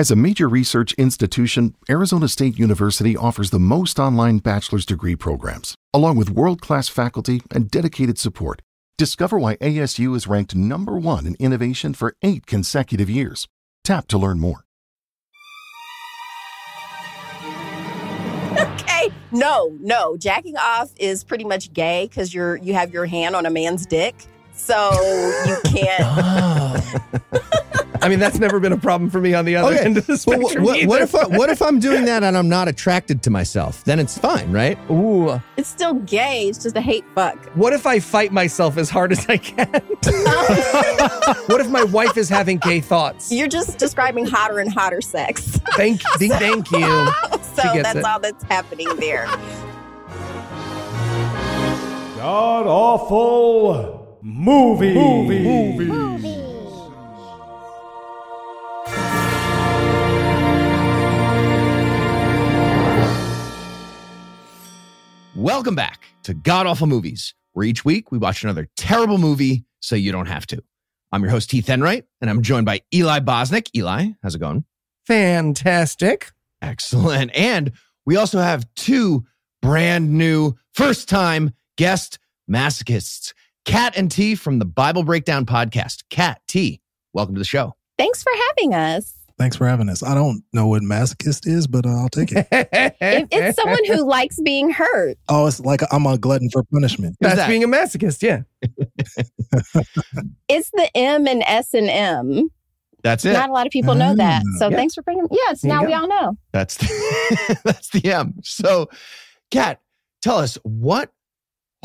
As a major research institution, Arizona State University offers the most online bachelor's degree programs, along with world-class faculty and dedicated support. Discover why ASU is ranked #1 in innovation for 8 consecutive years. Tap to learn more. Okay, no. Jacking off is pretty much gay because you have your hand on a man's dick, so you can't. I mean, that's never been a problem for me on the other end of the spectrum. What if I'm doing that and I'm not attracted to myself? Then it's fine, right? Ooh. It's still gay. It's just a hate fuck. What if I fight myself as hard as I can? What if my wife is having gay thoughts? You're just describing hotter and hotter sex. Thank you. So that's it. All that's happening there. God Awful Movies. Welcome back to God Awful Movies, where each week we watch another terrible movie so you don't have to. I'm your host, Heath Enwright, and I'm joined by Eli Bosnick. Eli, how's it going? Fantastic. Excellent. And we also have 2 brand new, first-time guest masochists, Kat and Tee from the Bible Breakdown podcast. Kat, Tee, welcome to the show. Thanks for having us. Thanks for having us. I don't know what masochist is, but I'll take it. It's someone who likes being hurt. Oh, it's like I'm a glutton for punishment. That's being a masochist, yeah. It's the M and S and M. That's it. Not a lot of people know that. So thanks for bringing it. Yes, now we all know. That's the M. So, Kat, tell us, what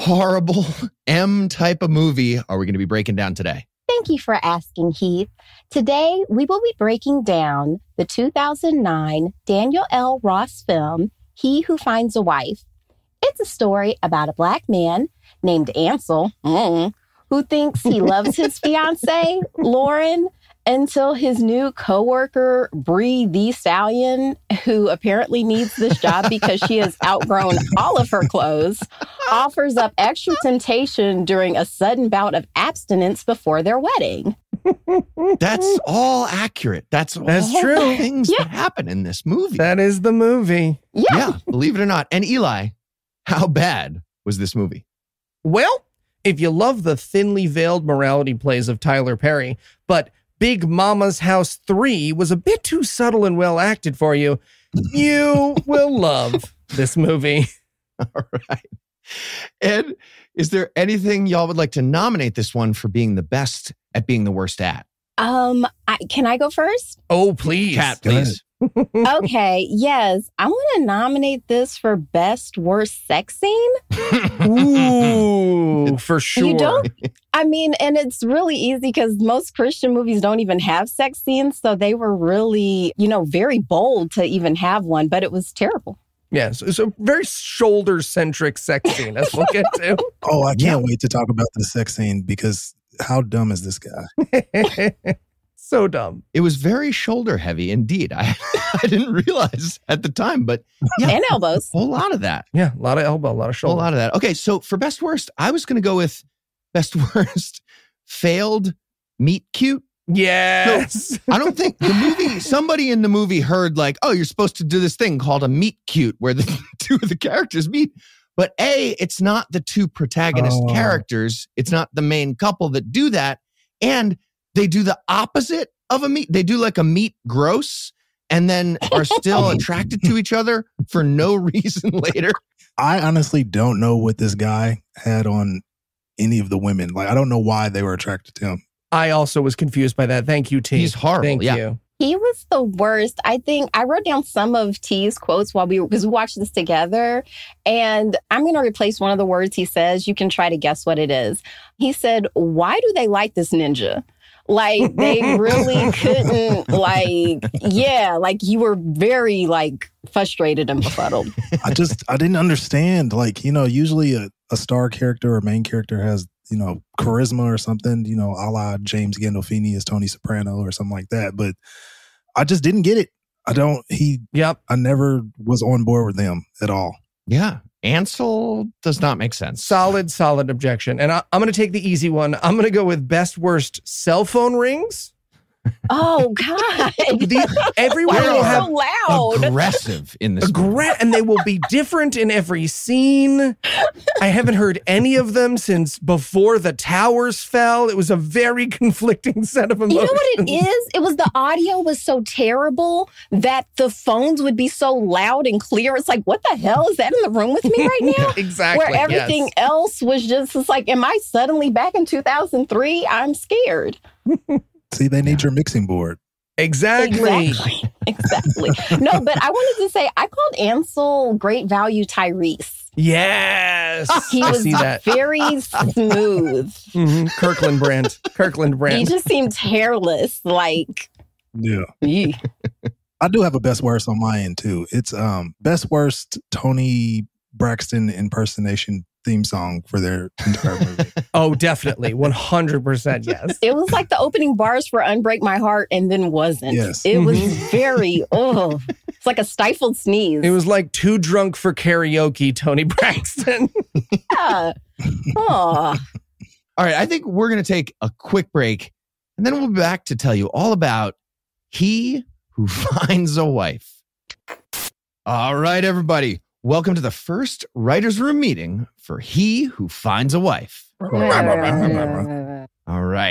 horrible M type of movie are we going to be breaking down today? Thank you for asking, Heath. Today, we will be breaking down the 2009 Daniel L. Ross film, He Who Finds a Wife. It's a story about a Black man named Ansel, who thinks he loves his fiancée, Lauren, until his new coworker, Bree the Stallion, who apparently needs this job because she has outgrown all of her clothes, offers up extra temptation during a sudden bout of abstinence before their wedding. That's all accurate. That's true. Things that happen in this movie. That is the movie. Yeah, believe it or not. And Eli, how bad was this movie? Well, if you love the thinly veiled morality plays of Tyler Perry, but Big Mama's House 3 was a bit too subtle and well acted for you, you will love this movie. All right. Ed, is there anything y'all would like to nominate this one for being the best at being the worst at? Can I go first? Oh, please. Kat, please. Okay, yes. I want to nominate this for best worst sex scene. Ooh, for sure. And it's really easy because most Christian movies don't even have sex scenes. So they were really, very bold to even have one, but it was terrible. Yes, it's a very shoulder-centric sex scene. That's what we'll get to. Oh, I can't wait to talk about the sex scene because how dumb is this guy? So dumb. It was very shoulder-heavy indeed. I didn't realize at the time, but... Yeah, and elbows. A whole lot of that. Yeah, a lot of elbow, a lot of shoulder. A lot of that. Okay, so for best worst, I was going to go with best worst failed meet cute. Yes. No, I don't think the movie, somebody in the movie heard like, oh, you're supposed to do this thing called a meet cute where the two of the characters meet. But A, it's not the two protagonist characters. It's not the main couple that do that. And they do the opposite of a meet. They do like a meet gross and then are still attracted to each other for no reason later. I honestly don't know what this guy had on any of the women. Like, I don't know why they were attracted to him. I also was confused by that. Thank you, T. He's horrible. Thank you. He was the worst. I think I wrote down some of T's quotes because we watched this together. And I'm going to replace one of the words he says. You can try to guess what it is. He said, why do they like this ninja? Like, they really couldn't, you were very, frustrated and befuddled. I didn't understand. Usually a star character or main character has, charisma or something, a la James Gandolfini as Tony Soprano or something like that. But I just didn't get it. I never was on board with them at all. Yeah. Ansel does not make sense. Solid objection. And I'm going to take the easy one. I'm going to go with best worst cell phone rings. Oh, God. Everyone will have so loud. Aggressive in this and they will be different in every scene. I haven't heard any of them since before the towers fell. It was a very conflicting set of emotions. You know what it is? It was the audio was so terrible that the phones would be so loud and clear. It's like, what the hell is that in the room with me right now? Exactly. Where everything else was just like, am I suddenly back in 2003? I'm scared. See, they need your mixing board. Exactly. Exactly. Exactly. No, but I wanted to say, I called Ansel Great Value Tyrese. Yes. He was very smooth. Mm-hmm. Kirkland brand. Kirkland brand. He just seemed hairless. Like. Yeah. Eek. I do have a best worst on my end, too. It's best worst Tony Braxton impersonation theme song for their entire movie. Oh, definitely. 100% yes. It was like the opening bars for Unbreak My Heart and then wasn't. Yes. It was very, oh, it's like a stifled sneeze. It was like too drunk for karaoke, Tony Braxton. Yeah. All right. I think we're going to take a quick break and then we'll be back to tell you all about He Who Finds a Wife. All right, everybody. Welcome to the first writer's room meeting for He Who Finds a Wife. All right.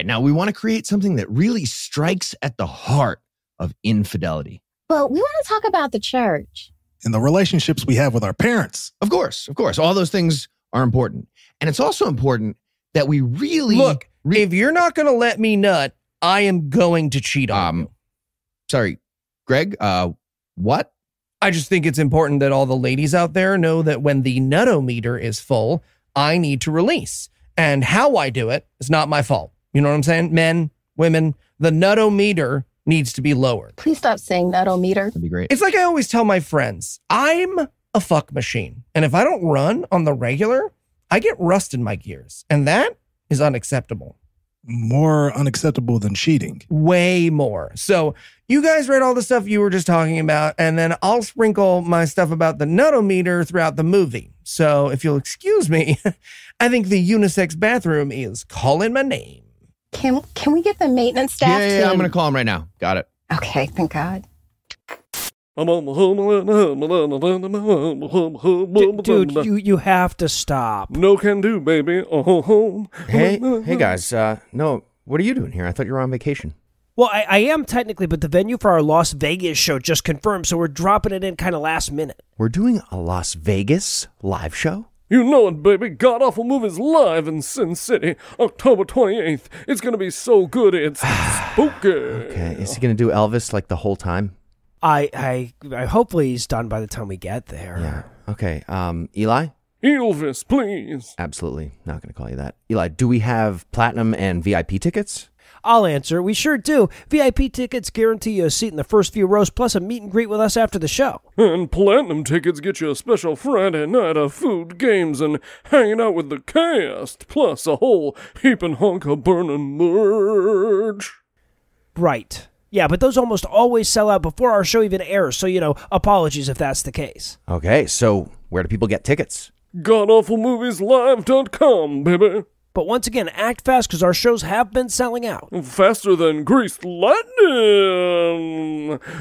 Now, we want to create something that really strikes at the heart of infidelity. But we want to talk about the church. And the relationships we have with our parents. Of course. Of course. All those things are important. And it's also important that we really... Look, if you're not going to let me nut, I am going to cheat on you. Sorry, Greg, what? I just think it's important that all the ladies out there know that when the nut-o-meter is full, I need to release. And how I do it is not my fault. You know what I'm saying? Men, women, the nut-o-meter needs to be lowered. Please stop saying nut-o-meter. That'd be great. It's like I always tell my friends, I'm a fuck machine. And if I don't run on the regular, I get rust in my gears. And that is unacceptable. More unacceptable than cheating. Way more. So you guys read all the stuff you were just talking about, and then I'll sprinkle my stuff about the nut-o-meter throughout the movie. So if you'll excuse me, I think the unisex bathroom is calling my name. Can we get the maintenance staff? Yeah, I'm going to call him right now. Got it. Okay, thank God. Dude, you have to stop. No can do, baby. Oh. Hey guys. No, what are you doing here? I thought you were on vacation. Well, I am technically, but the venue for our Las Vegas show just confirmed, so we're dropping it in kind of last minute. We're doing a Las Vegas live show? You know it, baby. God Awful Movies Live in Sin City, October 28th. It's going to be so good, it's spooky. Okay, is he going to do Elvis like the whole time? I hopefully he's done by the time we get there. Yeah. Okay. Eli? Elvis, please. Absolutely. Not going to call you that. Eli, do we have platinum and VIP tickets? I'll answer. We sure do. VIP tickets guarantee you a seat in the first few rows, plus a meet and greet with us after the show. And platinum tickets get you a special Friday night of food, games, and hanging out with the cast, plus a whole heapin' hunk of burning merch. Right. Yeah, but those almost always sell out before our show even airs, so, you know, apologies if that's the case. Okay, so where do people get tickets? GodAwfulMoviesLive.com, baby. But once again, act fast, because our shows have been selling out. Faster than greased lightning.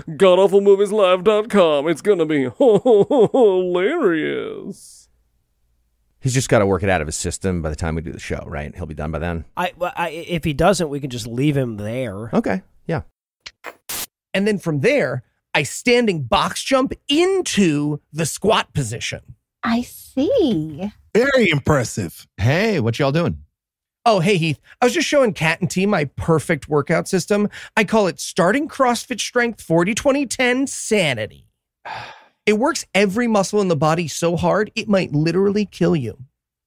GodAwfulMoviesLive.com. It's going to be hilarious. He's just got to work it out of his system by the time we do the show, right? He'll be done by then. If he doesn't, we can just leave him there. Okay, yeah. And then from there, I standing box jump into the squat position. I see. Very impressive. Hey, what y'all doing? Oh, hey, Heath. I was just showing Kat and Tee my perfect workout system. I call it starting CrossFit strength 40-20-10 sanity. It works every muscle in the body so hard, it might literally kill you.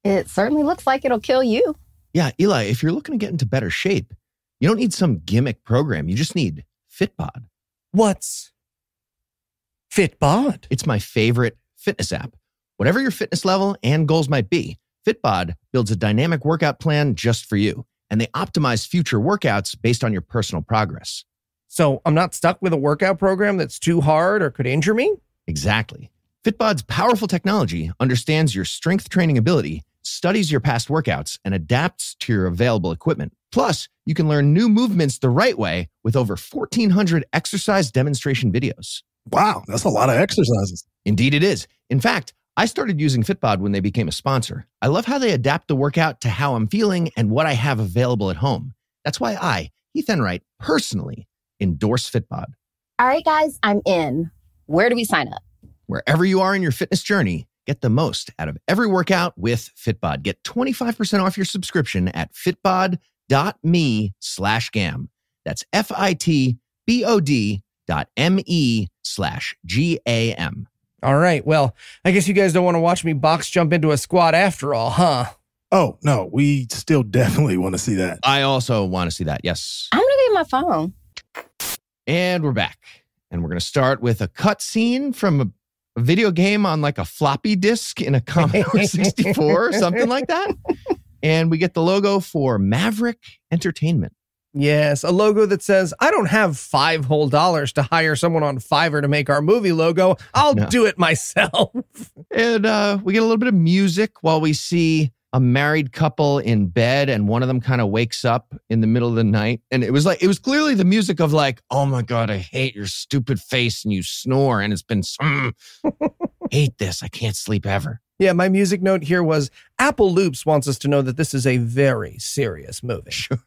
It certainly looks like it'll kill you. Yeah, Eli, if you're looking to get into better shape, you don't need some gimmick program. You just need FitBod. What's FitBod? It's my favorite fitness app. Whatever your fitness level and goals might be, FitBod builds a dynamic workout plan just for you, and they optimize future workouts based on your personal progress. So I'm not stuck with a workout program that's too hard or could injure me? Exactly. FitBod's powerful technology understands your strength training ability, studies your past workouts and adapts to your available equipment. Plus, you can learn new movements the right way with over 1,400 exercise demonstration videos. Wow, that's a lot of exercises. Indeed it is. In fact, I started using FitBod when they became a sponsor. I love how they adapt the workout to how I'm feeling and what I have available at home. That's why I, Heath Enwright, personally endorse FitBod. All right, guys, I'm in. Where do we sign up? Wherever you are in your fitness journey, get the most out of every workout with FitBod. Get 25% off your subscription at fitbod.me/gam. That's fitbod.me/GAM. All right. Well, I guess you guys don't want to watch me box jump into a squat after all, huh? Oh, no. We still definitely want to see that. I also want to see that. Yes. I'm going to get my phone. And we're back. And we're going to start with a cut scene from a video game on like a floppy disk in a Commodore 64 or something like that. And we get the logo for Maverick Entertainment. Yes, a logo that says, I don't have $5 whole dollars to hire someone on Fiverr to make our movie logo. I'll do it myself. And we get a little bit of music while we see a married couple in bed, and one of them kind of wakes up in the middle of the night. And it was clearly the music of like, oh my God, I hate your stupid face and you snore. And it's been, hate this. I can't sleep ever. Yeah, my music note here was Apple Loops wants us to know that this is a very serious movie. Sure.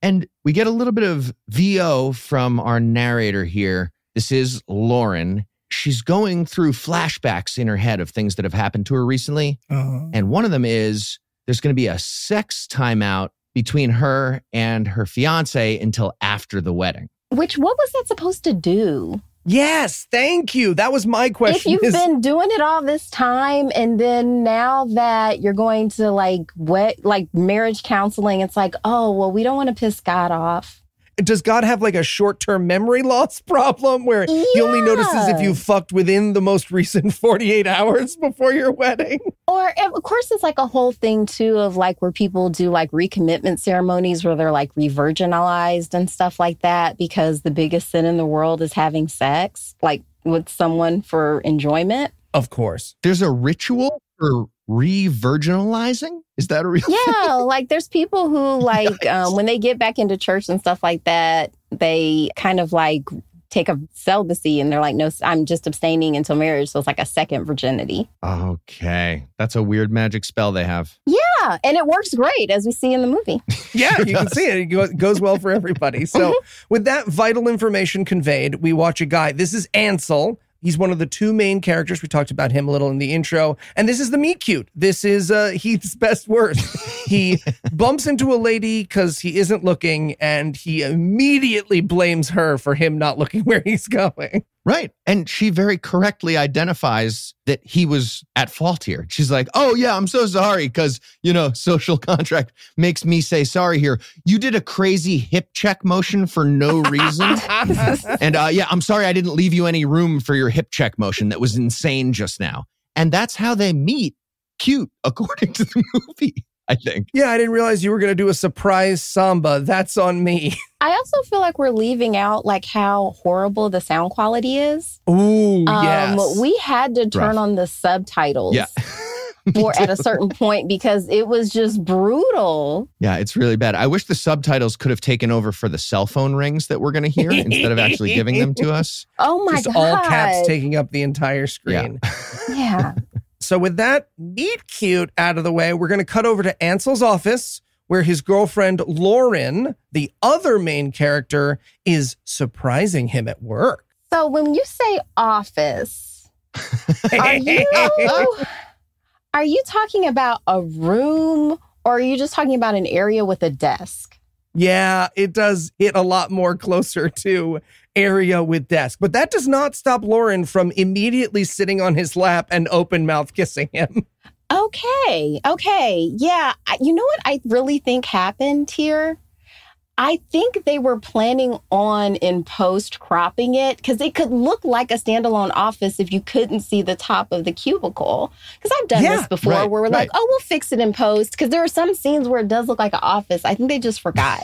And we get a little bit of VO from our narrator here. This is Lauren. She's going through flashbacks in her head of things that have happened to her recently. And one of them is there's going to be a sex timeout between her and her fiance until after the wedding. Which, what was that supposed to do? Yes, thank you. That was my question. If you've been doing it all this time, and then now that you're going to like marriage counseling, it's like, oh, well, we don't want to piss God off. Does God have like a short-term memory loss problem where he only notices if you fucked within the most recent 48 hours before your wedding? Or of course, it's like a whole thing too of like where people do like recommitment ceremonies where they're like re-virginalized and stuff like that, because the biggest sin in the world is having sex like with someone for enjoyment. Of course. There's a ritual for re-virginalizing? Is that a real thing? Yeah, like there's people who like when they get back into church and stuff like that, they kind of like take a celibacy and they're like, no, I'm just abstaining until marriage. So it's like a second virginity. Okay. That's a weird magic spell they have. Yeah. And it works great, as we see in the movie. Yeah, sure you does. Can see it. It goes well for everybody. So with that vital information conveyed, we watch a guy. This is Ansel. He's one of the two main characters. We talked about him a little in the intro. And this is the meet cute. This is Heath's best worst. He bumps into a lady because he isn't looking, and he immediately blames her for him not looking where he's going. Right. And she very correctly identifies that he was at fault here. She's like, oh, yeah, I'm so sorry because, you know, social contract makes me say sorry here. You did a crazy hip check motion for no reason. And yeah, I'm sorry I didn't leave you any room for your hip check motion. That was insane just now. And that's how they meet cute, according to the movie. I think. Yeah, I didn't realize you were going to do a surprise samba. That's on me. I also feel like we're leaving out like how horrible the sound quality is. Ooh, yes. We had to turn on the subtitles or at a certain point because it was just brutal. Yeah, it's really bad. I wish the subtitles could have taken over for the cell phone rings that we're going to hear instead of actually giving them to us. Oh, my God. Just all caps taking up the entire screen. Yeah. So with that meet cute out of the way, we're going to cut over to Ansel's office where his girlfriend, Lauren, the other main character, is surprising him at work. So when you say office, are you talking about a room, or are you just talking about an area with a desk? Yeah, it does hit a lot more closer to area with desk. But that does not stop Lauren from immediately sitting on his lap and open mouth kissing him. Okay. Okay. Yeah. You know what I really think happened here? I think they were planning on in post cropping it because it could look like a standalone office if you couldn't see the top of the cubicle. Because I've done this before where we're like, oh, we'll fix it in post. Because there are some scenes where it does look like an office. I think they just forgot.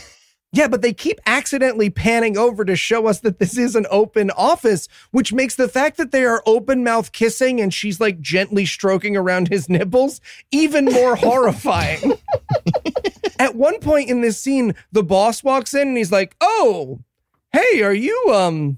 Yeah, but they keep accidentally panning over to show us that this is an open office, which makes the fact that they are open mouth kissing and she's like gently stroking around his nipples even more horrifying. At one point in this scene, the boss walks in and he's like, oh, hey, are you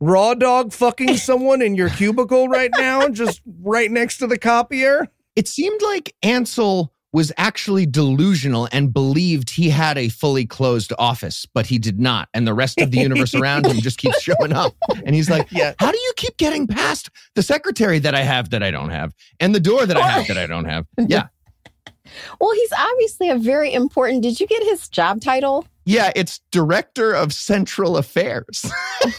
raw dog fucking someone in your cubicle right now? Just right next to the copier? It seemed like Ansel was actually delusional and believed he had a fully closed office, but he did not. And the rest of the universe around him just keeps showing up. And he's like, yeah, how do you keep getting past the secretary that I have that I don't have and the door that I have that I don't have? Yeah. Well, he's obviously a very important. Did you get his job title? Yeah, it's Director of Central Affairs.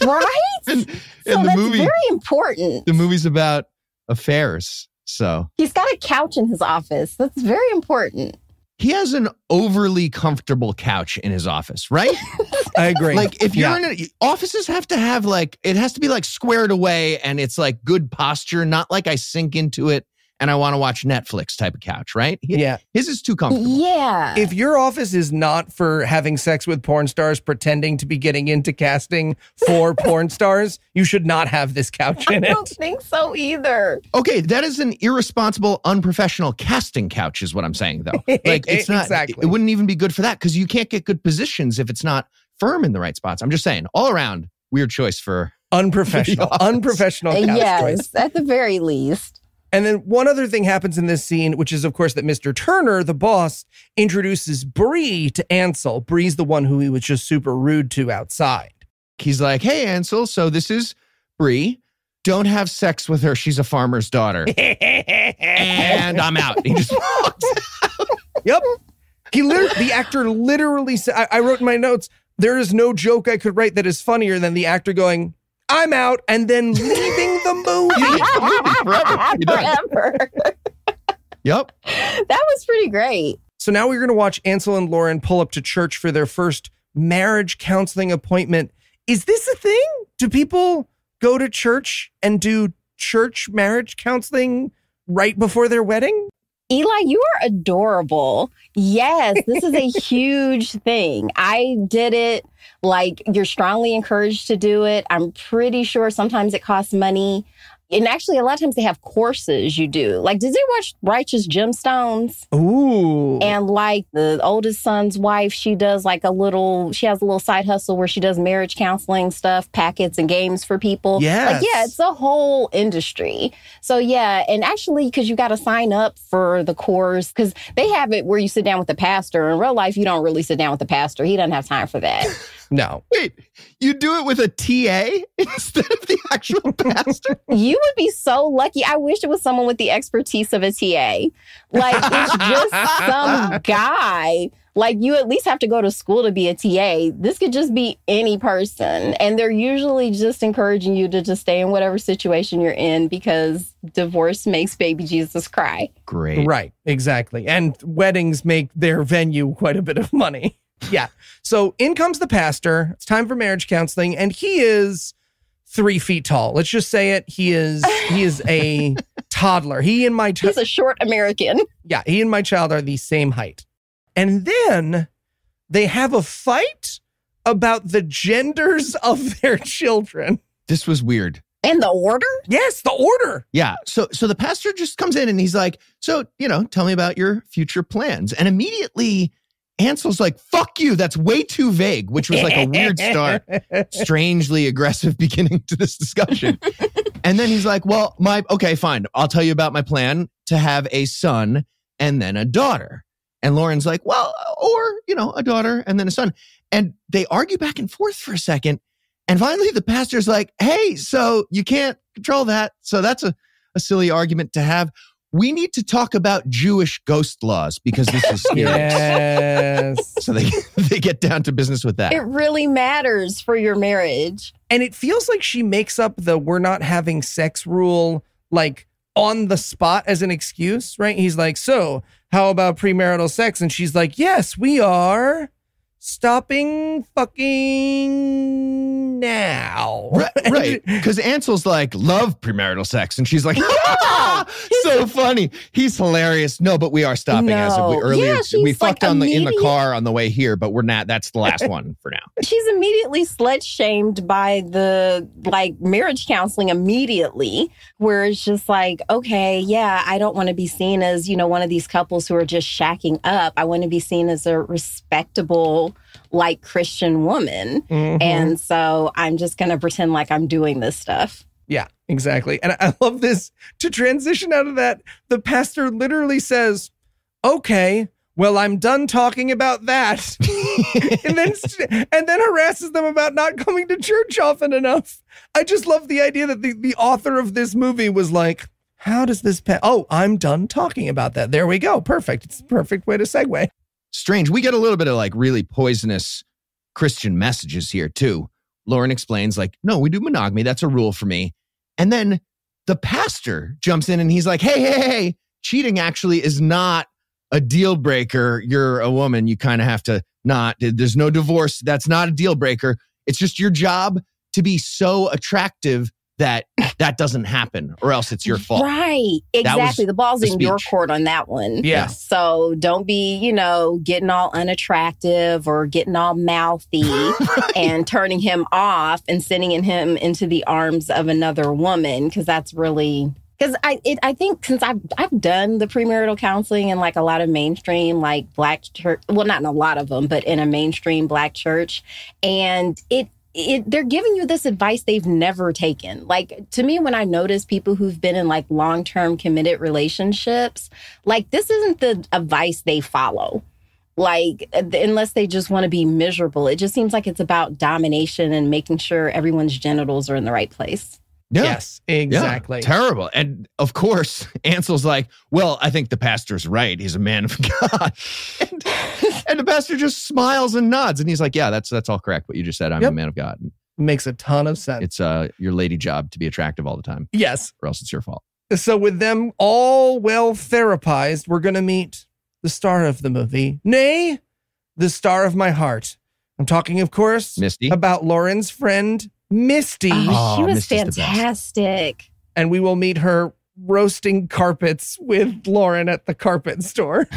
Right? And that's movie, very important. The movie's about affairs. So he's got a couch in his office. That's very important. He has an overly comfortable couch in his office, right? I agree. Like if you're in an offices have to have like, it has to be like squared away and it's like good posture, not like I sink into it and I want to watch Netflix type of couch, right? Yeah. His is too comfortable. Yeah. If your office is not for having sex with porn stars, pretending to be getting into casting for porn stars, you should not have this couch in it. I don't think so either. Okay, that is an irresponsible, unprofessional casting couch is what I'm saying, though. Like, it's not, exactly. It wouldn't even be good for that because you can't get good positions if it's not firm in the right spots. I'm just saying, all around, weird choice for unprofessional. Unprofessional couch choice. Yes, at the very least. And then one other thing happens in this scene, which is, of course, that Mr. Turner, the boss, introduces Bree to Ansel. Bree's the one who he was just super rude to outside. He's like, hey, Ansel, so this is Bree. Don't have sex with her. She's a farmer's daughter. And I'm out. He just walks out. Yep. He literally, the actor literally said, I wrote in my notes, there is no joke I could write that is funnier than the actor going, I'm out, and then leaving the movie. Forever. Yep. That was pretty great. So now we're going to watch Ansel and Lauren pull up to church for their first marriage counseling appointment. Is this a thing? Do people go to church and do church marriage counseling right before their wedding? Eli, you are adorable. Yes, this is a huge thing. I did it. Like, you're strongly encouraged to do it. I'm pretty sure sometimes it costs money. And actually, a lot of times they have courses you do. Like, did you watch Righteous Gemstones? Ooh. And like the oldest son's wife, she does like she has a little side hustle where she does marriage counseling stuff, packets and games for people. Yeah. Like, yeah, it's a whole industry. So yeah. And actually, because you got to sign up for the course because they have it where you sit down with the pastor. In real life, you don't really sit down with the pastor. He doesn't have time for that. No. Wait, you do it with a TA instead of the actual pastor? You would be so lucky. I wish it was someone with the expertise of a TA. Like, it's just some guy. Like, you at least have to go to school to be a TA. This could just be any person. And they're usually just encouraging you to just stay in whatever situation you're in because divorce makes baby Jesus cry. Great. Right, exactly. And weddings make their venue quite a bit of money. Yeah. So in comes the pastor. It's time for marriage counseling. And he is 3 feet tall. Let's just say it. He is a toddler. He's a short American. Yeah. He and my child are the same height. And then they have a fight about the genders of their children. This was weird. And the order? Yes, the order. Yeah. So the pastor just comes in and he's like, so, you know, tell me about your future plans. And immediately Ansel's like, fuck you, that's way too vague, which was like a weird start, strangely aggressive beginning to this discussion. And then he's like, well, okay, fine. I'll tell you about my plan to have a son and then a daughter. And Lauren's like, well, or, you know, a daughter and then a son. And they argue back and forth for a second. And finally, the pastor's like, hey, so you can't control that. So that's a silly argument to have. We need to talk about Jewish ghost laws because this is serious. Yes. So they get down to business with that. It really matters for your marriage. And it feels like she makes up the we're not having sex rule like on the spot as an excuse, right? He's like, so how about premarital sex? And she's like, yes, we are stopping fucking now. Right. Because Ansel's like, love premarital sex. And she's like, yeah! So funny. He's hilarious. No, but we are stopping as of earlier. Yeah, we fucked like in the car on the way here, but we're not. That's the last one for now. She's immediately slut shamed by the like marriage counseling immediately, where it's just like, okay, yeah, I don't want to be seen as, you know, one of these couples who are just shacking up. I want to be seen as a respectable, like Christian woman. Mm-hmm. And so I'm just going to pretend like I'm doing this stuff. Yeah, exactly. And I love this. To transition out of that, the pastor literally says, okay, well, I'm done talking about that. and then harasses them about not coming to church often enough. I just love the idea that the author of this movie was like, how does this oh, I'm done talking about that. There we go. Perfect. It's the perfect way to segue. Strange. We get a little bit of like really poisonous Christian messages here too. Lauren explains like, no, we do monogamy. That's a rule for me. And then the pastor jumps in and he's like, hey, cheating actually is not a deal breaker. You're a woman. You kind of have to not, there's no divorce. That's not a deal breaker. It's just your job to be so attractive that doesn't happen, or else it's your fault. Right. Exactly. The ball's in your court on that one. Yeah. So don't be, you know, getting all unattractive or getting all mouthy and turning him off and sending him into the arms of another woman. Because that's really, because I think since I've done the premarital counseling in like a lot of mainstream, like Black church, well, not in a lot of them, but in a mainstream Black church. And they're giving you this advice they've never taken. Like, to me, when I notice people who've been in like long-term committed relationships, like this isn't the advice they follow. Like, unless they just want to be miserable. It just seems like it's about domination and making sure everyone's genitals are in the right place. Yeah. Yes, exactly. Yeah, terrible. And of course, Ansel's like, well, I think the pastor's right. He's a man of God. And the pastor just smiles and nods. And he's like, yeah, that's all correct. What you just said, I'm a man of God. Makes a ton of sense. It's your lady job to be attractive all the time. Yes. Or else it's your fault. So with them all well therapized, we're going to meet the star of the movie. Nay, the star of my heart. I'm talking, of course, Misty, about Lauren's friend, Misty. Oh, she was Misty's fantastic. And we will meet her roasting carpets with Lauren at the carpet store.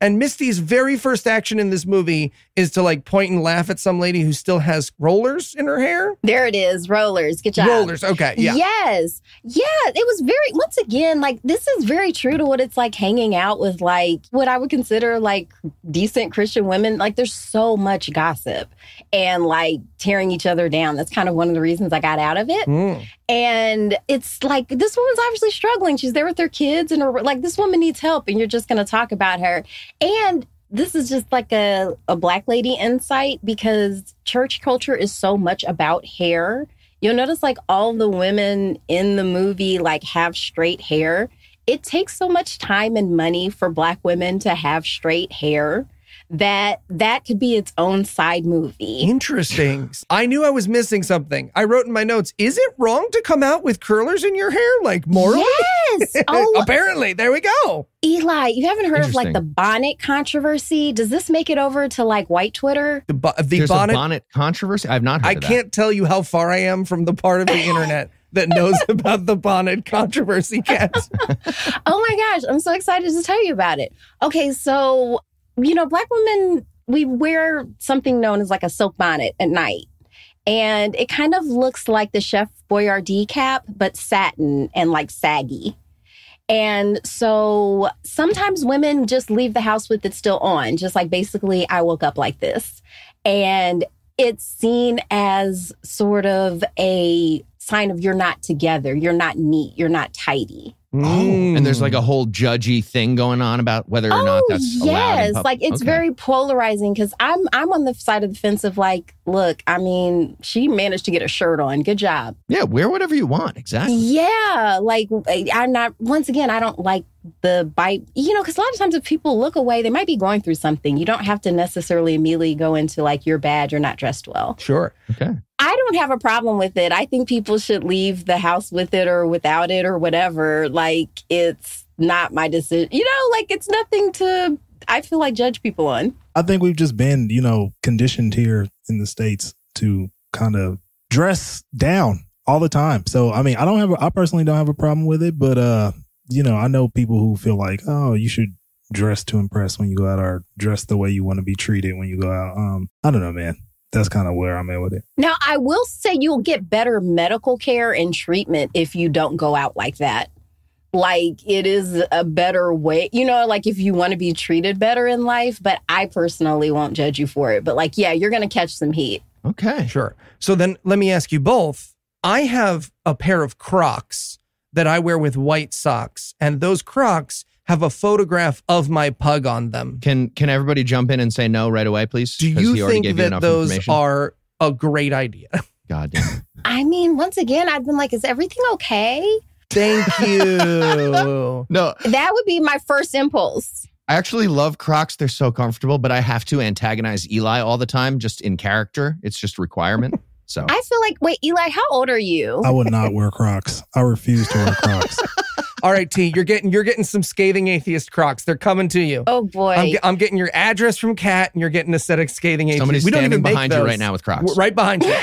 And Misty's very first action in this movie is to like point and laugh at some lady who still has rollers in her hair. There it is. Rollers. Good job. Rollers. Okay. Yeah. Yes. Yeah. It was very, once again, like this is very true to what it's like hanging out with like what I would consider like decent Christian women. Like there's so much gossip and like tearing each other down. That's kind of one of the reasons I got out of it. Mm. And it's like, this woman's obviously struggling. She's there with her kids and her, like, this woman needs help and you're just going to talk about her. And this is just like a Black lady insight because church culture is so much about hair. You'll notice like all the women in the movie like have straight hair. It takes so much time and money for Black women to have straight hair that could be its own side movie. Interesting. I knew I was missing something. I wrote in my notes, is it wrong to come out with curlers in your hair? Like morally? Yes. Oh, apparently. There we go. Eli, you haven't heard of like the bonnet controversy? Does this make it over to like white Twitter? There's a bonnet controversy? I've not heard of that. I can't tell you how far I am from the part of the internet that knows about the bonnet controversy, Kat. Oh my gosh. I'm so excited to tell you about it. Okay, so you know, Black women, we wear something known as like a silk bonnet at night. And it kind of looks like the Chef Boyardee cap, but satin and like saggy. And so sometimes women just leave the house with it still on. Just like basically, I woke up like this. And it's seen as sort of a sign of you're not together. You're not neat. You're not tidy. Oh, and there's like a whole judgy thing going on about whether or not that's allowed. Yes, like it's very polarizing because I'm on the side of the fence of like, look, I mean, she managed to get a shirt on. Good job. Yeah, wear whatever you want. Exactly. Yeah, like I'm not. Once again, I don't like the bite. You know, because a lot of times if people look away, they might be going through something. You don't have to necessarily immediately go into like you're bad, you're not dressed well. Sure. Okay. I don't have a problem with it. I think people should leave the house with it or without it or whatever. Like, it's not my decision. You know, like, it's nothing to, I feel like, judge people on. I think we've just been, you know, conditioned here in the States to kind of dress down all the time. So, I mean, I personally don't have a problem with it, but, you know, I know people who feel like, oh, you should dress to impress when you go out, or dress the way you want to be treated when you go out. I don't know, man. That's kind of where I'm at with it. Now, I will say you'll get better medical care and treatment if you don't go out like that. Like, it is a better way, you know, like if you want to be treated better in life, but I personally won't judge you for it. But like, yeah, you're going to catch some heat. Okay, sure. So then let me ask you both. I have a pair of Crocs that I wear with white socks, and those Crocs have a photograph of my pug on them. Can everybody jump in and say no right away, please? Do you think that those are a great idea? God damn it. I mean, once again, I've been like, is everything okay? Thank you. No, that would be my first impulse. I actually love Crocs. They're so comfortable, but I have to antagonize Eli all the time, just in character. It's just requirement. So I feel like, wait, Eli, how old are you? I would not wear Crocs. I refuse to wear Crocs. All right, T, you're getting some Scathing Atheist Crocs. They're coming to you. Oh boy, I'm getting your address from Kat, and you're getting a set of Scathing Atheist. Somebody's standing behind you right now with Crocs. We're right behind you.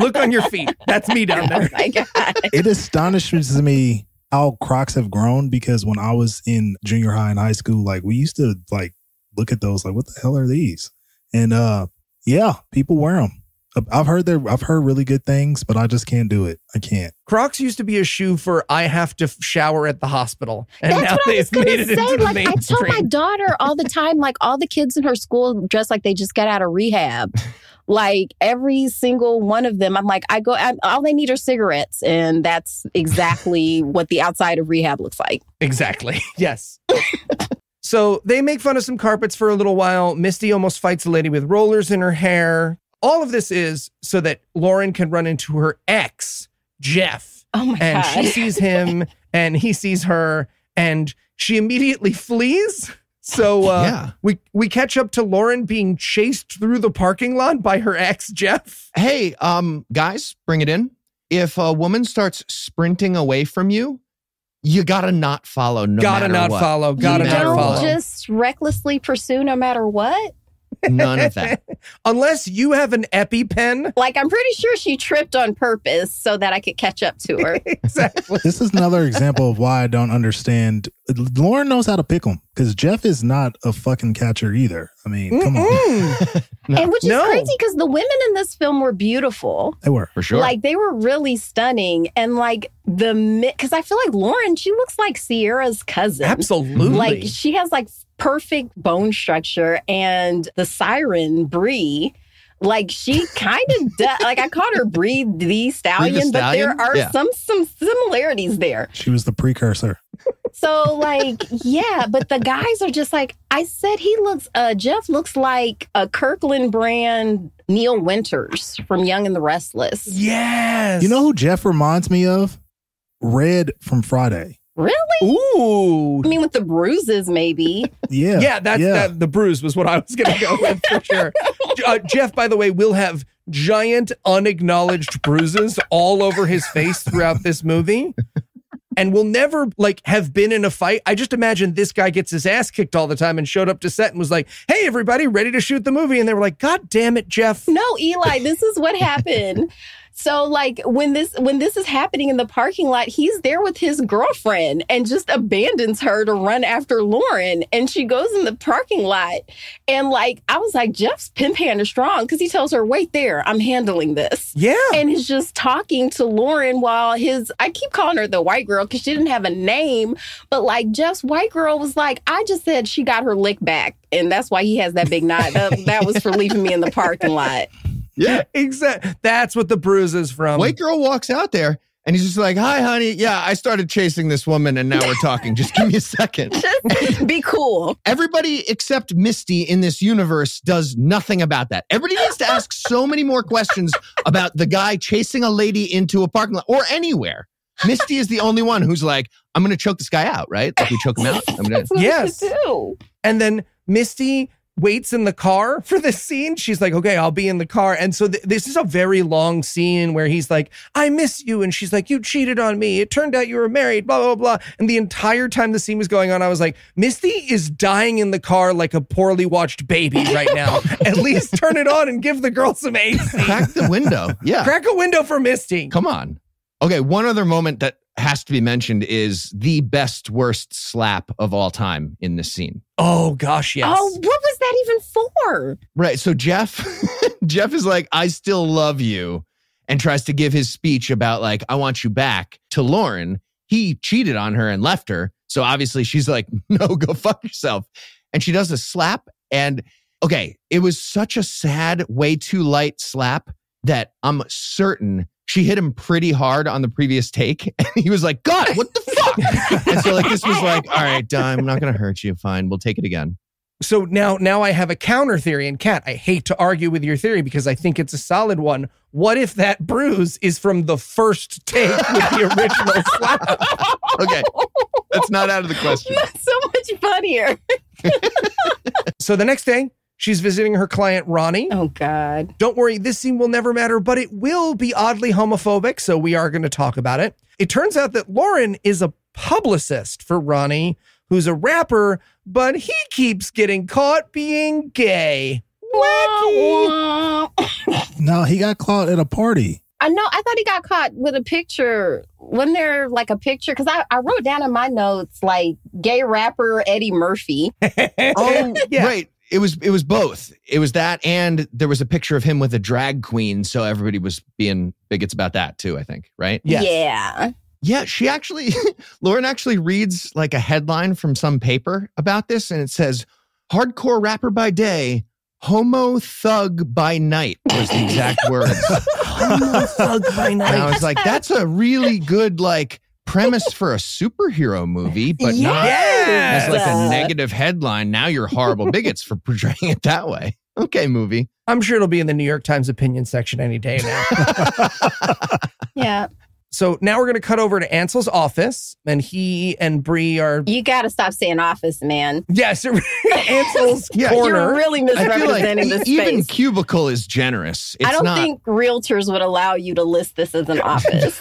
Look on your feet. That's me down there. Oh my God. It astonishes me how Crocs have grown, because when I was in junior high and high school, like we used to like look at those like, what the hell are these? And yeah, people wear them. I've heard really good things, but I just can't do it. I can't. Crocs used to be a shoe for I have to shower at the hospital. And that's now they've made it into like, the mainstream. I tell my daughter all the time, like all the kids in her school dress like they just got out of rehab. Like every single one of them, I'm like, all they need are cigarettes. And that's exactly what the outside of rehab looks like. Exactly. Yes. So they make fun of some carpets for a little while. Misty almost fights a lady with rollers in her hair. All of this is so that Lauren can run into her ex, Jeff. Oh my God. And she sees him and he sees her and she immediately flees. So yeah. we catch up to Lauren being chased through the parking lot by her ex, Jeff. Hey, guys, bring it in. If a woman starts sprinting away from you, you gotta not follow no matter what. Gotta not follow. Gotta not follow. Just recklessly pursue no matter what. None of that. Unless you have an EpiPen. Like, I'm pretty sure she tripped on purpose so that I could catch up to her. Exactly. This is another example of why I don't understand. Lauren knows how to pick them, because Jeff is not a fucking catcher either. I mean, come on. No. And which is crazy, because the women in this film were beautiful. They were, for sure. Like, they were really stunning. And like, because I feel like Lauren, she looks like Sierra's cousin. Absolutely. Like, she has like perfect bone structure, and the siren, Bree, like she kind of like I called her Bree the Stallion, but there are some similarities there. She was the precursor. So like, yeah, but the guys are just like, I said he looks, Jeff looks like a Kirkland brand Neil Winters from Young and the Restless. Yes. You know who Jeff reminds me of? Red from Friday. Really? Ooh. I mean, with the bruises, maybe. Yeah. Yeah, the bruise was what I was going to go with for sure. Jeff, by the way, will have giant unacknowledged bruises all over his face throughout this movie. And will never, like, have been in a fight. I just imagine this guy gets his ass kicked all the time and showed up to set and was like, hey, everybody, ready to shoot the movie? And they were like, God damn it, Jeff. No, Eli, this is what happened. So, like, when this is happening in the parking lot, he's there with his girlfriend and just abandons her to run after Lauren. And she goes in the parking lot. And, like, I was like, Jeff's pimp hand is strong, because he tells her, wait there, I'm handling this. Yeah. And he's just talking to Lauren while I keep calling her the white girl because she didn't have a name. But, like, Jeff's white girl was like, I just said she got her lick back. And that's why he has that big nod. That was for leaving me in the parking lot. Yeah, exactly. That's what the bruise is from. White girl walks out there and he's just like, hi, honey. Yeah, I started chasing this woman and now we're talking. Just give me a second. Just be cool. Everybody except Misty in this universe does nothing about that. Everybody needs to ask so many more questions about the guy chasing a lady into a parking lot or anywhere. Misty is the only one who's like, I'm going to choke this guy out, right? Like we choke him out. That's what we do. And then Misty waits in the car for this scene. She's like, okay, I'll be in the car. And so this is a very long scene where he's like, I miss you. And she's like, you cheated on me. It turned out you were married, blah, blah, blah. And the entire time the scene was going on, I was like, Misty is dying in the car like a poorly watched baby right now. At least turn it on and give the girl some AC. Crack the window. Yeah. Crack a window for Misty. Come on. Okay, one other moment that has to be mentioned is the best, worst slap of all time in this scene. Oh, gosh, yes. Oh, what was that even for? Right, so Jeff is like, I still love you, and tries to give his speech about, like, I want you back to Lauren. He cheated on her and left her, so obviously she's like, no, go fuck yourself. And she does a slap, and okay, it was such a sad, way too light slap that I'm certain she hit him pretty hard on the previous take. And he was like, God, what the fuck? And so like, this was like, all right, I'm not going to hurt you. Fine. We'll take it again. So now I have a counter theory. And Kat, I hate to argue with your theory because I think it's a solid one. What if that bruise is from the first take with the original slap? Okay. That's not out of the question. That's so much funnier. So the next day, she's visiting her client, Ronnie. Oh, God. Don't worry, this scene will never matter, but it will be oddly homophobic, so we are going to talk about it. It turns out that Lauren is a publicist for Ronnie, who's a rapper, but he keeps getting caught being gay. Wacky. No, he got caught at a party. I know. I thought he got caught with a picture. Wasn't there like a picture? Because I wrote down in my notes, like, gay rapper Eddie Murphy. Oh, yeah. Right. It was both. It was that, and there was a picture of him with a drag queen, so everybody was being bigots about that too, I think, right? Yes. Yeah. Yeah, she actually, Lauren actually reads like a headline from some paper about this, and it says, hardcore rapper by day, homo thug by night was the exact words. Homo thug by night. And I was like, that's a really good, like, premise for a superhero movie, but yes, not as like a negative headline. Now you're horrible bigots for portraying it that way. Okay, movie. I'm sure it'll be in the New York Times opinion section any day now. Yeah. So now we're going to cut over to Ansel's office, and he and Bree are... You got to stop saying office, man. Yes. Ansel's corner. You're really misrepresenting this space. Even cubicle is generous. It's I don't think realtors would allow you to list this as an office.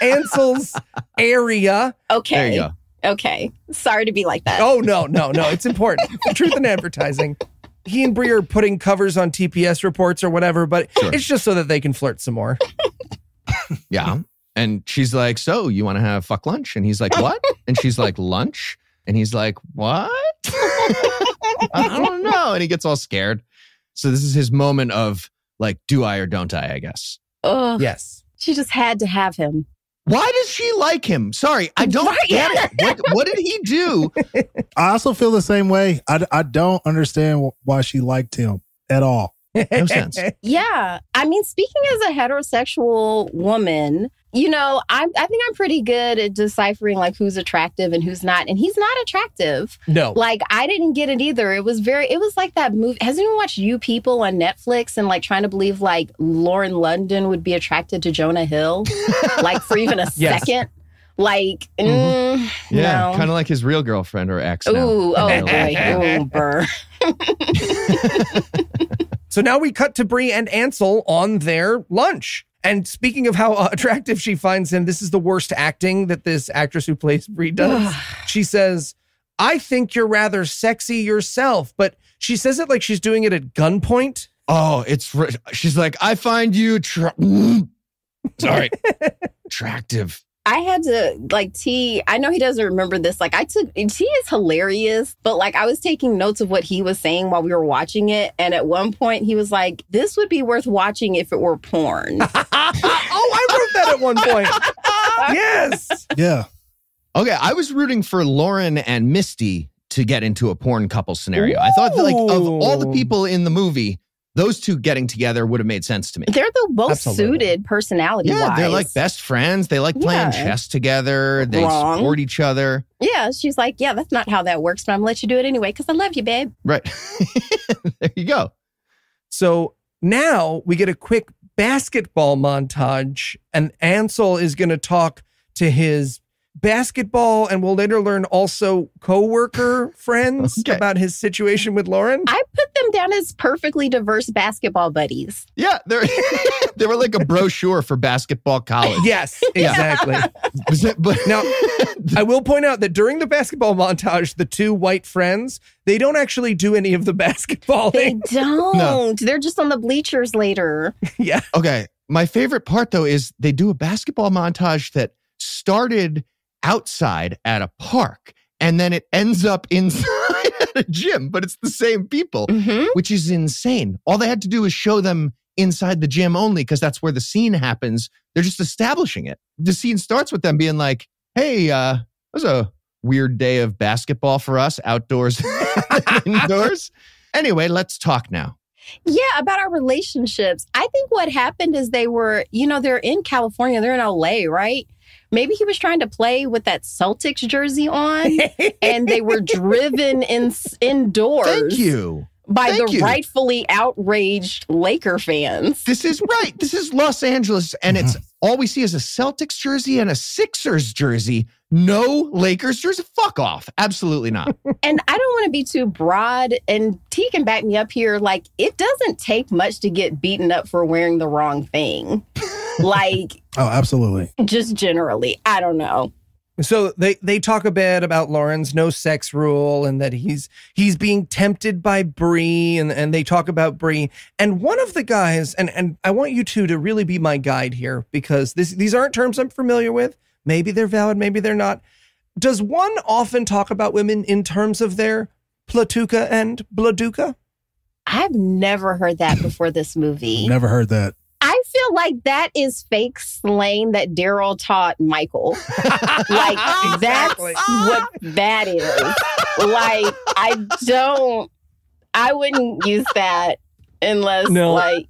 Ansel's area. Okay. There you go. Okay. Sorry to be like that. Oh, no. It's important. Truth in advertising. He and Bree are putting covers on TPS reports or whatever, but it's just so that they can flirt some more. Yeah. And she's like, so you want to have fuck lunch? And he's like, what? And she's like, lunch? And he's like, what? I don't know. And he gets all scared. So this is his moment of like, do I or don't I guess. Oh, yes. She just had to have him. Why does she like him? Sorry, I don't get it. What did he do? I also feel the same way. I don't understand why she liked him at all. No sense. Yeah. I mean, speaking as a heterosexual woman, you know, I think I'm pretty good at deciphering like who's attractive and who's not. And he's not attractive. No. Like, I didn't get it either. It was like that movie. Has anyone watched You People on Netflix and like trying to believe like Lauren London would be attracted to Jonah Hill? Like for even a second? Like, yeah, no. Kind of like his real girlfriend or ex. Ooh, now. Oh, boy. Burr. So now we cut to Bree and Ansel on their lunch. And speaking of how attractive she finds him, this is the worst acting that this actress who plays Bree does. She says, I think you're rather sexy yourself, but she says it like she's doing it at gunpoint. Oh, she's like, I find you attractive. I had to, like, Tee, I know he doesn't remember this. Like, Tee is hilarious, but, like, I was taking notes of what he was saying while we were watching it. And at one point, he was like, this would be worth watching if it were porn. Oh, I wrote that at one point. Yes. Yeah. Okay, I was rooting for Lauren and Misty to get into a porn couple scenario. Ooh. I thought that, like, of all the people in the movie, those two getting together would have made sense to me. They're the most suited personality-wise. Yeah, they're like best friends. They like playing chess together. They support each other. Yeah, she's like, yeah, that's not how that works, but I'm going to let you do it anyway because I love you, babe. Right. There you go. So now we get a quick basketball montage, and Ansel is going to talk to his basketball, and we'll later learn also co-worker friends about his situation with Lauren. I put them down as perfectly diverse basketball buddies. Yeah, they were like a brochure for basketball college. Yes, exactly. Yeah. Now, I will point out that during the basketball montage, the two white friends, they don't actually do any of the basketball. They don't. No. They're just on the bleachers later. Yeah. Okay. My favorite part, though, is they do a basketball montage that started outside at a park, and then it ends up inside at a gym, but it's the same people, which is insane. All they had to do is show them inside the gym only, because that's where the scene happens. They're just establishing it. The scene starts with them being like, hey, it was a weird day of basketball for us, outdoors, indoors. Anyway, let's talk now. Yeah, about our relationships. I think what happened is they were, you know, they're in California, they're in LA, right? Maybe he was trying to play with that Celtics jersey on, and they were driven indoors. Thank you. By the rightfully outraged Laker fans. This is right. This is Los Angeles, and it's all we see is a Celtics jersey and a Sixers jersey. No Lakers jersey? Fuck off. Absolutely not. And I don't want to be too broad, and Tee can back me up here. Like, it doesn't take much to get beaten up for wearing the wrong thing. Like, oh, absolutely. Just generally. I don't know. So they talk a bit about Lauren's no sex rule and that he's being tempted by Bree, and they talk about Bree. And one of the guys, and I want you two to really be my guide here, because these aren't terms I'm familiar with. Maybe they're valid, maybe they're not. Does one often talk about women in terms of their platuka and bladuka? I've never heard that before this movie. Never heard that. I feel like that is fake slang that Daryl taught Michael. Like, that's what that is. Like, I wouldn't use that unless, don't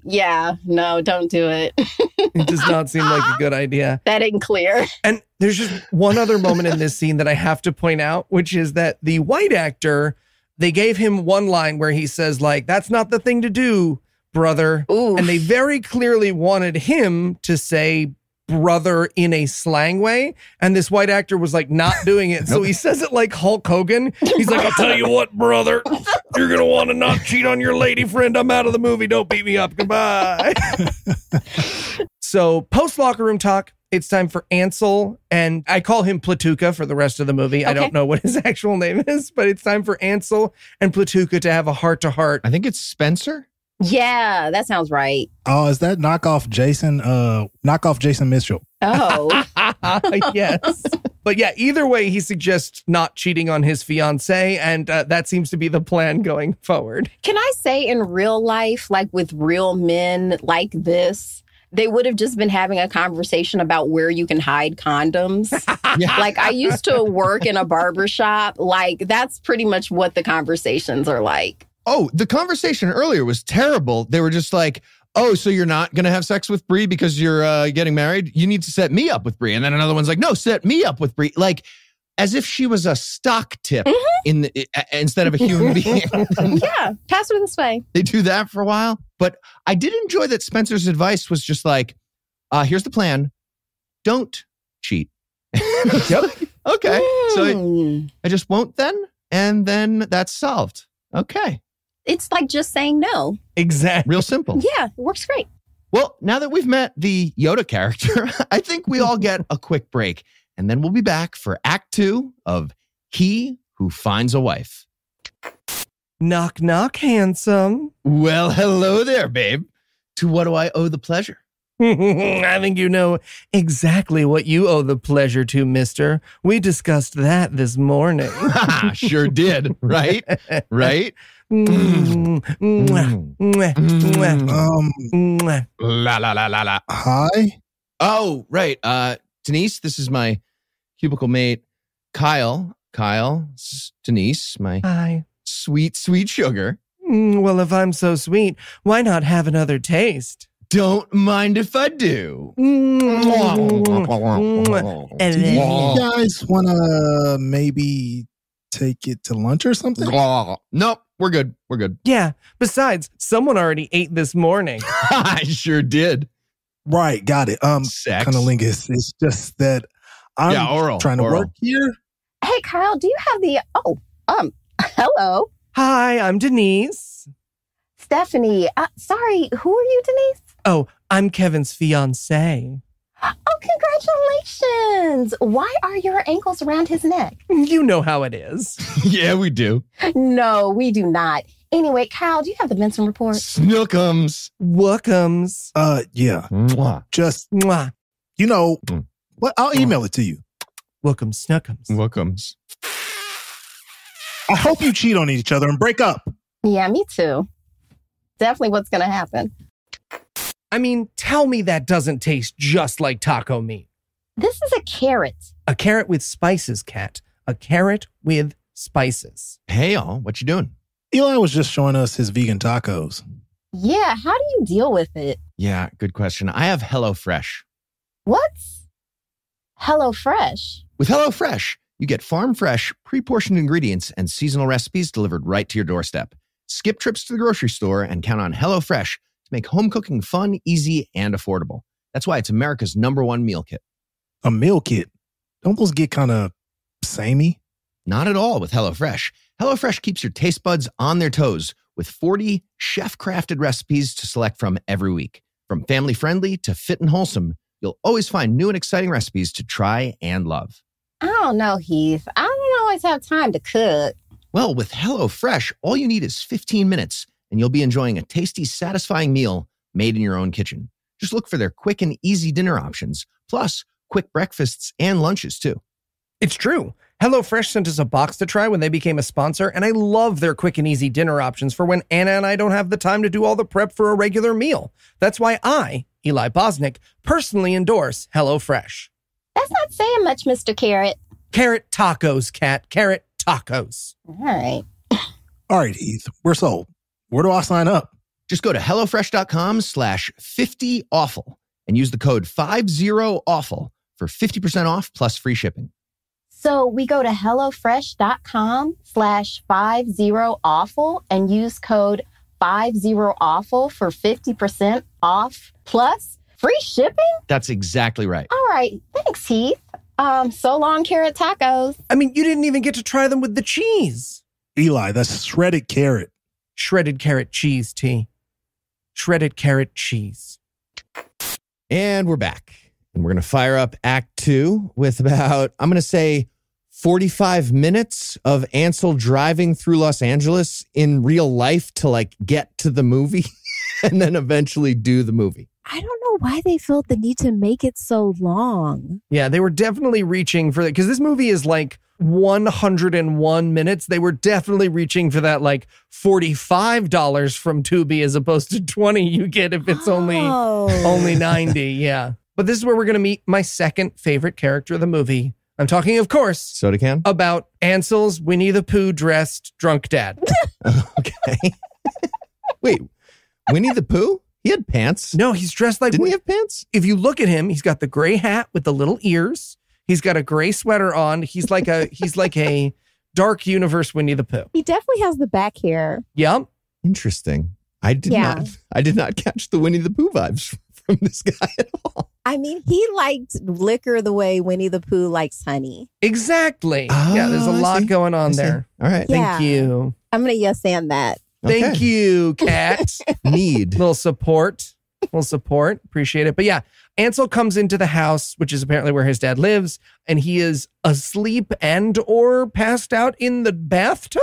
do it. It does not seem like a good idea. That ain't clear. And there's just one other moment in this scene that I have to point out, which is that the white actor, they gave him one line where he says, like, that's not the thing to do, brother. Ooh. And they very clearly wanted him to say brother in a slang way. And this white actor was like not doing it. So he says it like Hulk Hogan. He's like, I'll tell you what, brother, you're going to want to not cheat on your lady friend. I'm out of the movie. Don't beat me up. Goodbye. So post locker room talk, it's time for Ansel. And I call him Platuka for the rest of the movie. Okay. I don't know what his actual name is, but it's time for Ansel and Platuka to have a heart to heart. I think it's Spencer. Yeah, that sounds right. Oh, is that knockoff Jason Mitchell? Oh. Yes. But yeah, either way, he suggests not cheating on his fiancée, and that seems to be the plan going forward. Can I say in real life, like with real men like this, they would have just been having a conversation about where you can hide condoms. Like, I used to work in a barbershop. Like, that's pretty much what the conversations are like. Oh, the conversation earlier was terrible. They were just like, oh, so you're not going to have sex with Bree because you're getting married? You need to set me up with Bree. And then another one's like, no, set me up with Bree. Like, as if she was a stock tip instead of a human being. Yeah, pass her this way. They do that for a while. But I did enjoy that Spencer's advice was just like, here's the plan. Don't cheat. Yep. Okay. So I just won't then. And then that's solved. Okay. It's like just saying no. Exactly. Real simple. Yeah, it works great. Well, now that we've met the Yoda character, I think we all get a quick break. And then we'll be back for Act 2 of He Who Finds a Wife. Knock, knock, handsome. Well, hello there, babe. To what do I owe the pleasure? I think you know exactly what you owe the pleasure to, mister. We discussed that this morning. Sure did. Right? Right? Hi? Oh, right. Denise, this is my cubicle mate, Kyle. Kyle, Denise, my sweet, sweet sugar. Well, if I'm so sweet, why not have another taste? Don't mind if I do. Do you guys want to maybe take it to lunch or something? Nope, we're good. We're good. Yeah. Besides, someone already ate this morning. I sure did. Right. Got it. Cunnilingus. It's just that I'm trying to work here. Hey, Kyle, do you have the... hello. Hi, I'm Denise. Stephanie. Sorry, who are you, Denise? Oh, I'm Kevin's fiancée. Oh, congratulations. Why are your ankles around his neck? You know how it is. Yeah, we do. No, we do not. Anyway, Kyle, do you have the Benson Report? Snookums. Wookums. Yeah. Mwah. Just, mwah. You know, what? I'll email it to you. Wookums, snookums. Wookums. I hope you cheat on each other and break up. Yeah, me too. Definitely what's going to happen. I mean, tell me that doesn't taste just like taco meat. This is a carrot. A carrot with spices, Kat. A carrot with spices. Hey, y'all, what you doing? Eli was just showing us his vegan tacos. Yeah, how do you deal with it? Yeah, good question. I have HelloFresh. What? HelloFresh? With HelloFresh, you get farm-fresh, pre-portioned ingredients and seasonal recipes delivered right to your doorstep. Skip trips to the grocery store and count on HelloFresh to make home cooking fun, easy, and affordable. That's why it's America's #1 meal kit. A meal kit? Don't those get kind of samey? Not at all with HelloFresh. HelloFresh keeps your taste buds on their toes with 40 chef-crafted recipes to select from every week. From family-friendly to fit and wholesome, you'll always find new and exciting recipes to try and love. I don't know, Heath. I don't always have time to cook. Well, with HelloFresh, all you need is 15 minutes, and you'll be enjoying a tasty, satisfying meal made in your own kitchen. Just look for their quick and easy dinner options, plus quick breakfasts and lunches, too. It's true. HelloFresh sent us a box to try when they became a sponsor, and I love their quick and easy dinner options for when Anna and I don't have the time to do all the prep for a regular meal. That's why I, Eli Bosnick, personally endorse HelloFresh. That's not saying much, Mr. Carrot. Carrot tacos, Kat. Carrot tacos. All right. All right, Heath. We're sold. Where do I sign up? Just go to HelloFresh.com/50awful and use the code 50awful for 50% off plus free shipping. So we go to HelloFresh.com/50awful and use code 50awful for 50% off plus free shipping? That's exactly right. All right. Thanks, Heath. So long, carrot tacos. I mean, you didn't even get to try them with the cheese. Eli, that's shredded carrot. Shredded carrot cheese, Tee. Shredded carrot cheese. And we're back. And we're going to fire up Act 2 with about, I'm going to say, 45 minutes of Ansel driving through Los Angeles in real life to, like, get to the movie and then eventually do the movie. I don't know why they felt the need to make it so long. Yeah, they were definitely reaching for it because this movie is, like, 101 minutes. They were definitely reaching for that, like, $45 from Tubi as opposed to $20 you get if it's only 90. Yeah. But this is where we're going to meet my second favorite character of the movie. I'm talking, of course, soda can, about Ansel's Winnie the Pooh dressed drunk dad. Okay. Wait, Winnie the Pooh? He had pants. No, he's dressed like... Didn't he have pants? If you look at him, he's got the gray hat with the little ears. He's got a gray sweater on. He's like a dark universe Winnie the Pooh. He definitely has the back hair. Yep. Interesting. I did not catch the Winnie the Pooh vibes from this guy at all. I mean, he liked liquor the way Winnie the Pooh likes honey. Exactly. Oh, yeah, there's a lot going on there. All right. Yeah. Thank you. I'm going to yes and that. Okay. Thank you, Kat. Need. A little support. Appreciate it. But yeah, Ansel comes into the house, which is apparently where his dad lives, and he is asleep and or passed out in the bathtub.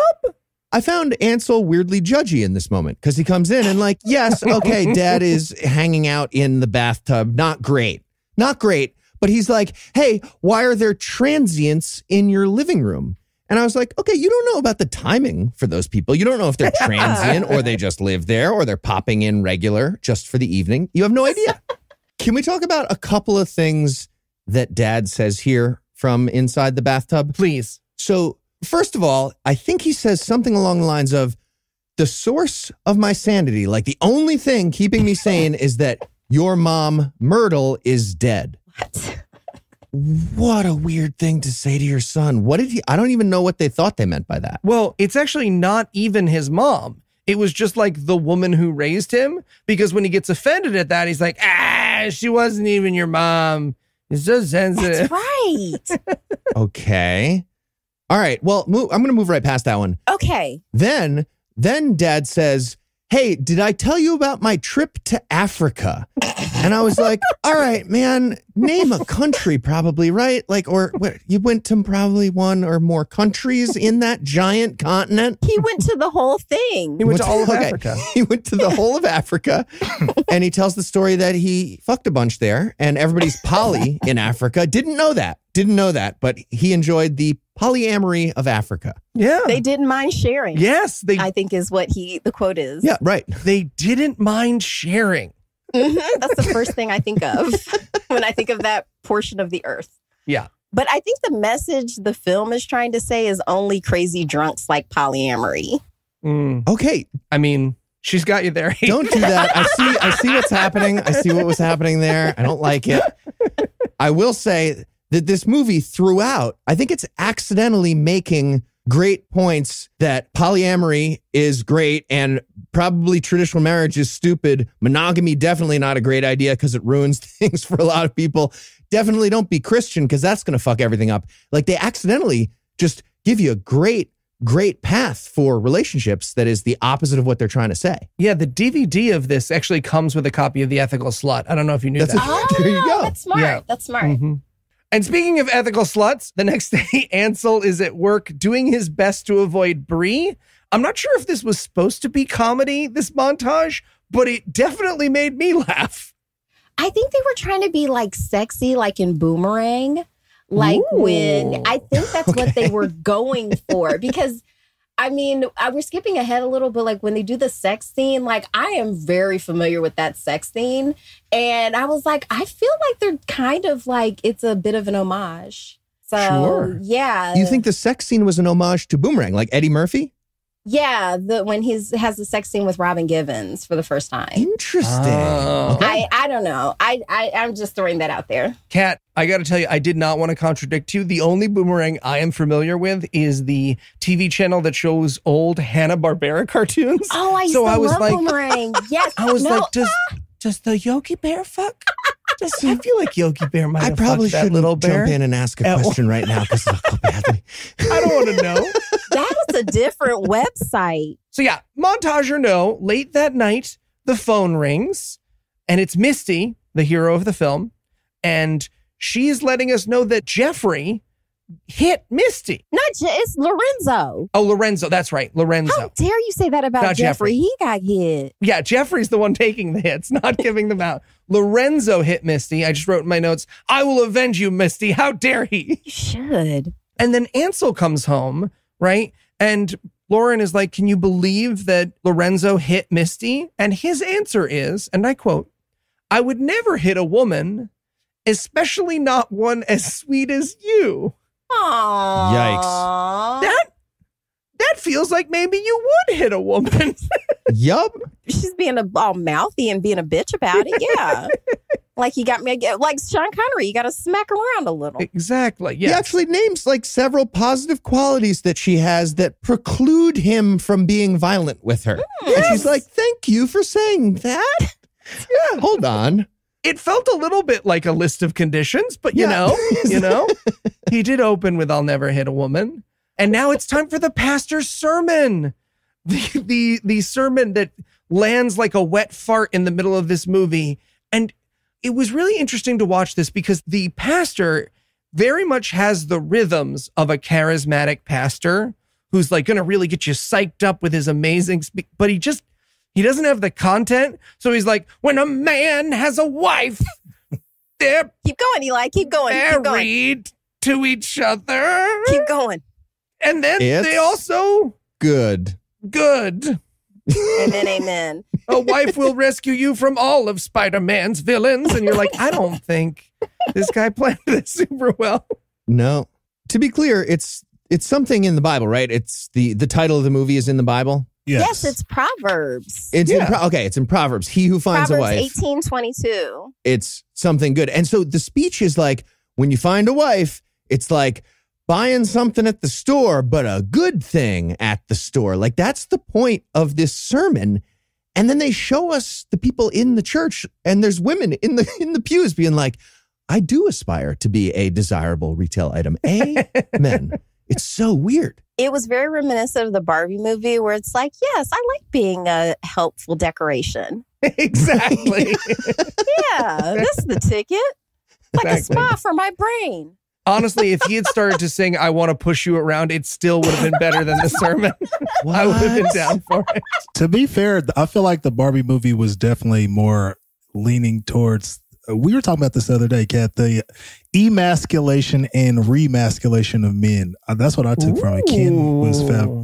I found Ansel weirdly judgy in this moment because he comes in and like, yes, okay, dad is hanging out in the bathtub. Not great. But he's like, hey, why are there transients in your living room? And I was like, okay, you don't know about the timing for those people. You don't know if they're transient or they just live there or they're popping in regular just for the evening. You have no idea. Can we talk about a couple of things that dad says here from inside the bathtub? Please. So first of all, I think he says something along the lines of the source of my sanity. Like the only thing keeping me sane is that your mom, Myrtle, is dead. What? What a weird thing to say to your son. What did he... I don't even know what they thought they meant by that. Well, it's actually not even his mom. It was just like the woman who raised him. Because when he gets offended at that, he's like, she wasn't even your mom. It's so sensitive. That's right. Okay. All right. Well, I'm going to move right past that one. Okay. Then Dad says, hey, did I tell you about my trip to Africa? And I was like, all right, man, name a country probably, right? Like, or what, you went to probably one or more countries in that giant continent. He went to the whole thing. He went to all of Africa. He went to the whole of Africa. And he tells the story that he fucked a bunch there. And everybody's poly in Africa. Didn't know that. Didn't know that. But he enjoyed the polyamory of Africa. Yeah. They didn't mind sharing. Yes. I think is what the quote is. Yeah, right. They didn't mind sharing. Mm-hmm. That's the first thing I think of when I think of that portion of the earth. Yeah. But I think the message the film is trying to say is only crazy drunks like polyamory. Mm. Okay. I mean, she's got you there. Don't do that. I see what's happening. I see what was happening there. I don't like it. I will say that this movie throughout, I think it's accidentally making great points that polyamory is great and probably traditional marriage is stupid. Monogamy, definitely not a great idea because it ruins things for a lot of people. Definitely don't be Christian because that's going to fuck everything up. Like they accidentally just give you a great, great path for relationships that is the opposite of what they're trying to say. Yeah, the DVD of this actually comes with a copy of The Ethical Slut. I don't know if you knew that. There you go. That's smart. Yeah. That's smart. Mm-hmm. And speaking of ethical sluts, the next day, Ansel is at work doing his best to avoid Bree. I'm not sure if this was supposed to be comedy, this montage, but it definitely made me laugh. I think they were trying to be like sexy, like in Boomerang. Like Ooh. When I think that's okay. What they were going for, because I mean, we're skipping ahead a little, but like when they do the sex scene, like I am very familiar with that sex scene. And I was like, I feel like they're kind of like, it's a bit of an homage. So, sure. Yeah. You think the sex scene was an homage to Boomerang, like Eddie Murphy? Yeah, when he has the sex scene with Robin Givens for the first time. Interesting. Oh. I don't know. I'm just throwing that out there. Kat, I got to tell you, I did not want to contradict you. The only Boomerang I am familiar with is the TV channel that shows old Hanna-Barbera cartoons. Oh, I love Boomerang. Yes. I was like, does the Yogi Bear fuck? I feel like Yogi Bear might have fucked that little bear. I probably shouldn't jump in and ask a question right now because it'll go badly. I don't want to know. That's a different website. So yeah, montage or no, late that night, the phone rings and it's Misty, the hero of the film. And she's letting us know that Jeffrey hit Misty. It's Lorenzo. Oh, Lorenzo. That's right. Lorenzo. How dare you say that about Jeffrey? He got hit. Yeah, Jeffrey's the one taking the hits, not giving them out. Lorenzo hit Misty. I just wrote in my notes, I will avenge you, Misty. How dare he? You should. And then Ansel comes home, right? And Lauren is like, can you believe that Lorenzo hit Misty? And his answer is, and I quote, I would never hit a woman, especially not one as sweet as you. Aww. Yikes. That feels like maybe you would hit a woman. Yup. She's being all mouthy and being a bitch about it. Yeah. Like you got me, like Sean Connery, you got to smack around a little. Exactly. Yes. He actually names like several positive qualities that she has that preclude him from being violent with her. Yes. And she's like, thank you for saying that. Yeah. Hold on. It felt a little bit like a list of conditions, but you know, he did open with I'll never hit a woman. And now it's time for the pastor's sermon. The sermon that lands like a wet fart in the middle of this movie. And it was really interesting to watch this because the pastor very much has the rhythms of a charismatic pastor who's like going to really get you psyched up with his amazing speech, but he doesn't have the content. So he's like, when a man has a wife, they're... Keep going, Eli. Keep going. They're married to each other. Keep going. And then it's they also... Good. Amen, amen. A wife will rescue you from all of Spider-Man's villains. And you're like, I don't think this guy planned this super well. No. To be clear, it's something in the Bible, right? It's the title of the movie is in the Bible. Yes, it's Proverbs. It's in Proverbs. He who finds a wife. Proverbs 18:22. It's something good. And so the speech is like, when you find a wife, it's like buying something at the store, but a good thing at the store. Like that's the point of this sermon. And then they show us the people in the church and there's women in the pews being like, I do aspire to be a desirable retail item. Amen. It's so weird. It was very reminiscent of the Barbie movie where it's like, yes, I like being a helpful decoration. Exactly. Yeah, this is the ticket. Like a spa for my brain. Honestly, if he had started to sing, I want to push you around, it still would have been better than the sermon. What? I would have been down for it. To be fair, I feel like the Barbie movie was definitely more leaning towards, we were talking about this the other day, Kat, the emasculation and remasculation of men. That's what I took from it. Ken was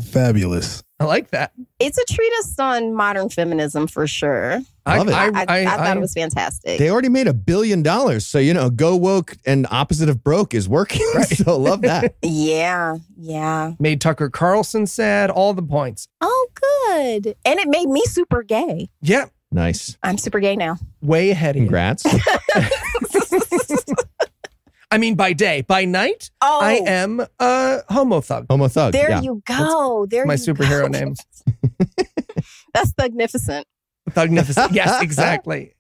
fabulous. I like that. It's a treatise on modern feminism for sure. I thought it was fantastic. They already made $1 billion. So, you know, go woke and opposite of broke is working. Right. So love that. Yeah. Yeah. Made Tucker Carlson sad. All the points. Oh, good. And it made me super gay. Yeah. Nice. I'm super gay now. Way ahead. Congrats. I mean, by day. By night, I am a homothugue. Homothugue. There you go. That's my superhero name. That's Thugnificent. Thugnificent. Yes, exactly.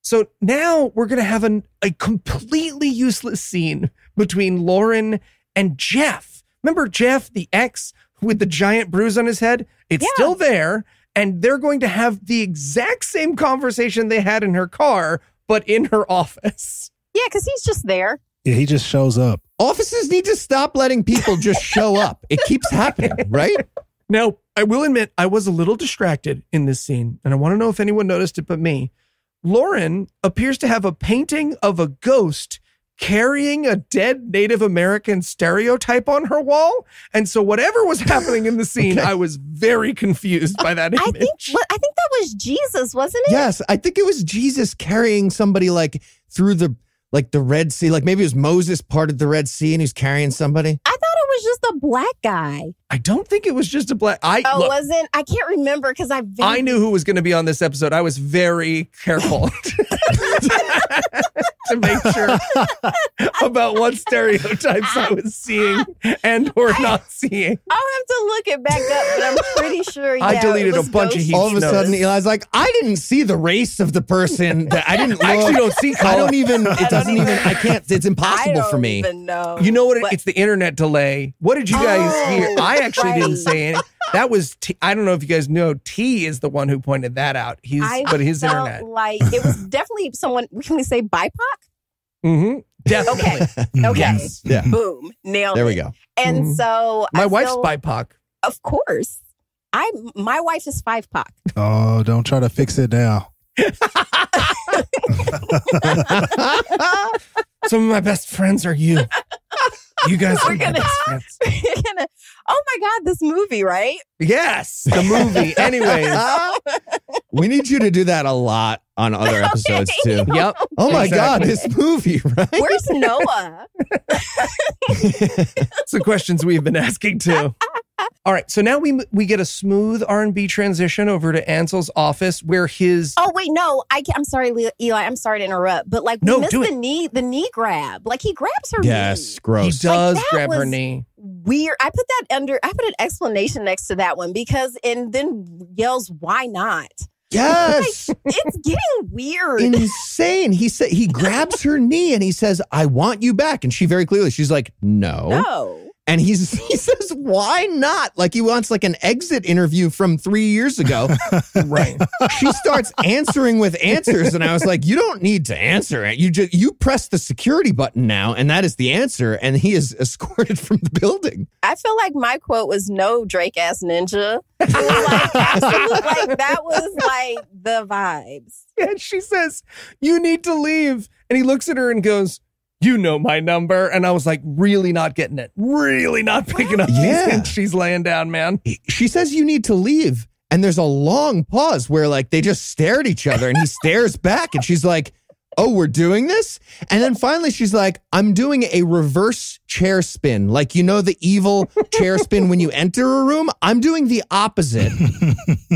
So now we're going to have a completely useless scene between Lauren and Jeff. Remember Jeff, the ex with the giant bruise on his head? It's still there. And they're going to have the exact same conversation they had in her car, but in her office. Yeah, because he's just there. Yeah, he just shows up. Offices need to stop letting people just show up. It keeps happening, right? Now, I will admit, I was a little distracted in this scene, and I want to know if anyone noticed it but me. Lauren appears to have a painting of a ghost carrying a dead Native American stereotype on her wall. And so whatever was happening in the scene, I was very confused by that image. I think that was Jesus, wasn't it? Yes, I think it was Jesus carrying somebody like through the Red Sea. Like maybe it was Moses parted the Red Sea and he's carrying somebody. I thought it was just a black guy. I don't think it was just a black guy. Oh, look, wasn't? I can't remember because I knew who was going to be on this episode. I was very careful to make sure about what stereotypes I was seeing and or not seeing. I'll have to look it back up, but I'm pretty sure, yeah, I deleted a bunch of Heath's notes. All of a sudden, Eli's like, I didn't see the race of the person. That I didn't look. I actually don't see color. I don't even, it doesn't even, I can't, it's impossible for me. I don't even know. You know what? It's the internet delay. What did you guys hear? I actually didn't say anything. That was, I don't know if you guys know, Tee is the one who pointed that out. His internet. Like, it was definitely someone, can we say BIPOC? Mm-hmm. Definitely. Okay. Yes. Yeah. Boom. Nailed it. There we go. And so. My wife's BIPOC. Of course. My wife is 5POC. Oh, don't try to fix it now. Some of my best friends are you. You guys are my best friends. Oh my God, this movie, right? Yes, the movie. Anyways, we need you to do that a lot on other episodes too. Yep. Oh my God, this movie, right? Where's Noah? It's the questions we've been asking too. All right, so now we get a smooth R&B transition over to Ansel's office where his... Oh, wait, no. I'm sorry, Eli. I'm sorry to interrupt. But, like, we missed the knee grab. Like, he grabs her knee. Yes, gross. He does grab her knee. Weird. I put that under... I put an explanation next to that one because... And then yells, why not? Yes. Like, it's getting weird. Insane. He grabs her knee and he says, I want you back. And she very clearly, she's like, no. No. And he says, why not? Like he wants like an exit interview from 3 years ago. Right. She starts answering with answers. And I was like, you don't need to answer it. You press the security button now. And that is the answer. And he is escorted from the building. I feel like my quote was no Drake ass ninja. It was like that was like the vibes. And she says, you need to leave. And he looks at her and goes, you know my number. And I was like, really not getting it. Really not picking up. Yeah. And she's laying down, man. She says you need to leave. And there's a long pause where like they just stare at each other and he stares back and she's like, oh, we're doing this? And then finally she's like, I'm doing a reverse chair spin. Like, you know, the evil chair spin when you enter a room? I'm doing the opposite.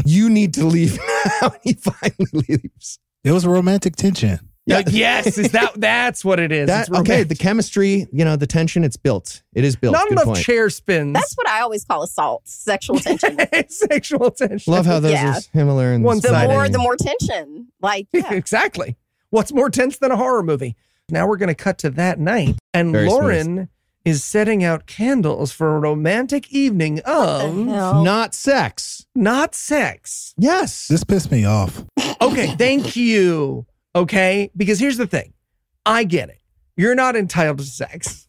You need to leave now. And he finally leaves. It was a romantic tension. Yeah. Like, yes, that's what it is. Okay, the chemistry, you know, the tension, it's built. It is built. Not enough chair spins. That's what I always call assault. Sexual tension. Sexual tension. Love how those are similar. The more tension. Like, yeah. Exactly. What's more tense than a horror movie? Now we're going to cut to that night, and Lauren is setting out candles for a romantic evening of not sex. Not sex. Yes. This pissed me off. Okay. Thank you. Okay. Because here's the thing. I get it. You're not entitled to sex.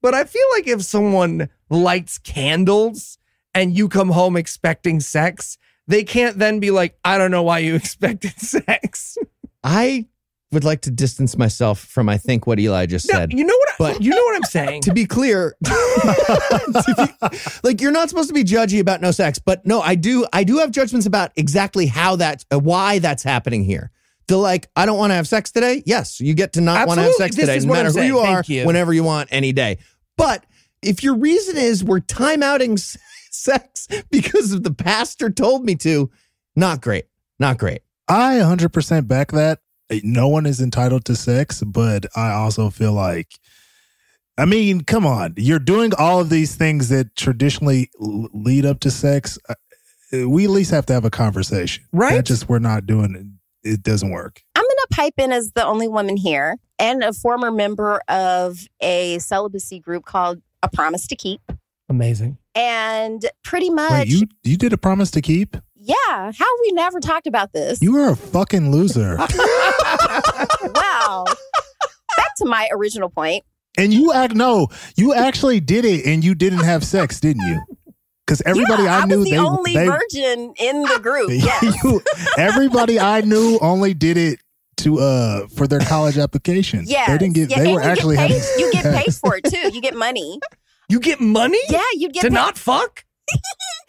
But I feel like if someone lights candles and you come home expecting sex, they can't then be like, I don't know why you expected sex. I would like to distance myself from, I think, what Eli just said. You know what? But you know what I'm saying? To be clear, like, you're not supposed to be judgy about no sex, but no, I do have judgments about exactly how that, why that's happening here. The like, I don't want to have sex today. Yes, you get to not want to have sex today, no matter who you are, whenever you want, any day. But if your reason is we're time-outing sex because of the pastor told me to, not great. Not great. I 100% back that. No one is entitled to sex, but I also feel like, I mean, come on. You're doing all of these things that traditionally lead up to sex. We at least have to have a conversation. Right. Not just we're not doing it. It doesn't work. I'm going to pipe in as the only woman here and a former member of a celibacy group called A Promise to Keep. Amazing. And pretty much... Wait, you did A Promise to Keep? Yeah. How have we never talked about this? You are a fucking loser. Wow. Back to my original point. And you actually did it and you didn't have sex, didn't you? Because everybody I knew... I was the only virgin in the group. Yes. Everybody I knew only did it to for their college applications. Yeah. They didn't get... Yeah, they were actually... You get paid for it too. You get money. You get money? Yeah, you'd get paid. To not fuck?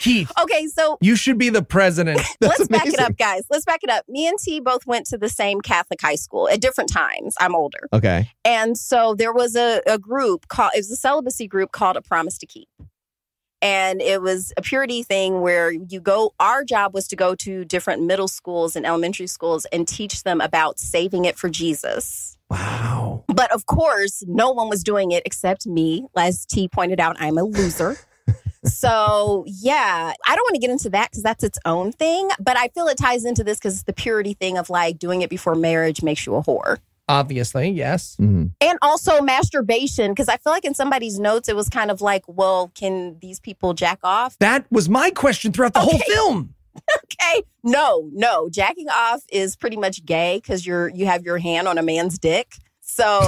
Heath. Okay, so you should be the president. Let's back it up, guys. Let's back it up. Me and Tee both went to the same Catholic high school at different times. I'm older. Okay. And so there was a group called, it was a celibacy group called A Promise to Keep. And it was a purity thing where our job was to go to different middle schools and elementary schools and teach them about saving it for Jesus. Wow. But of course, no one was doing it except me. As Tee pointed out, I'm a loser. So, yeah, I don't want to get into that because that's its own thing. But I feel it ties into this because it's the purity thing of like doing it before marriage makes you a whore. Obviously, yes. Mm-hmm. And also masturbation, because I feel like in somebody's notes, it was kind of like, well, can these people jack off? That was my question throughout the whole film. Okay. No. Jacking off is pretty much gay because you have your hand on a man's dick. So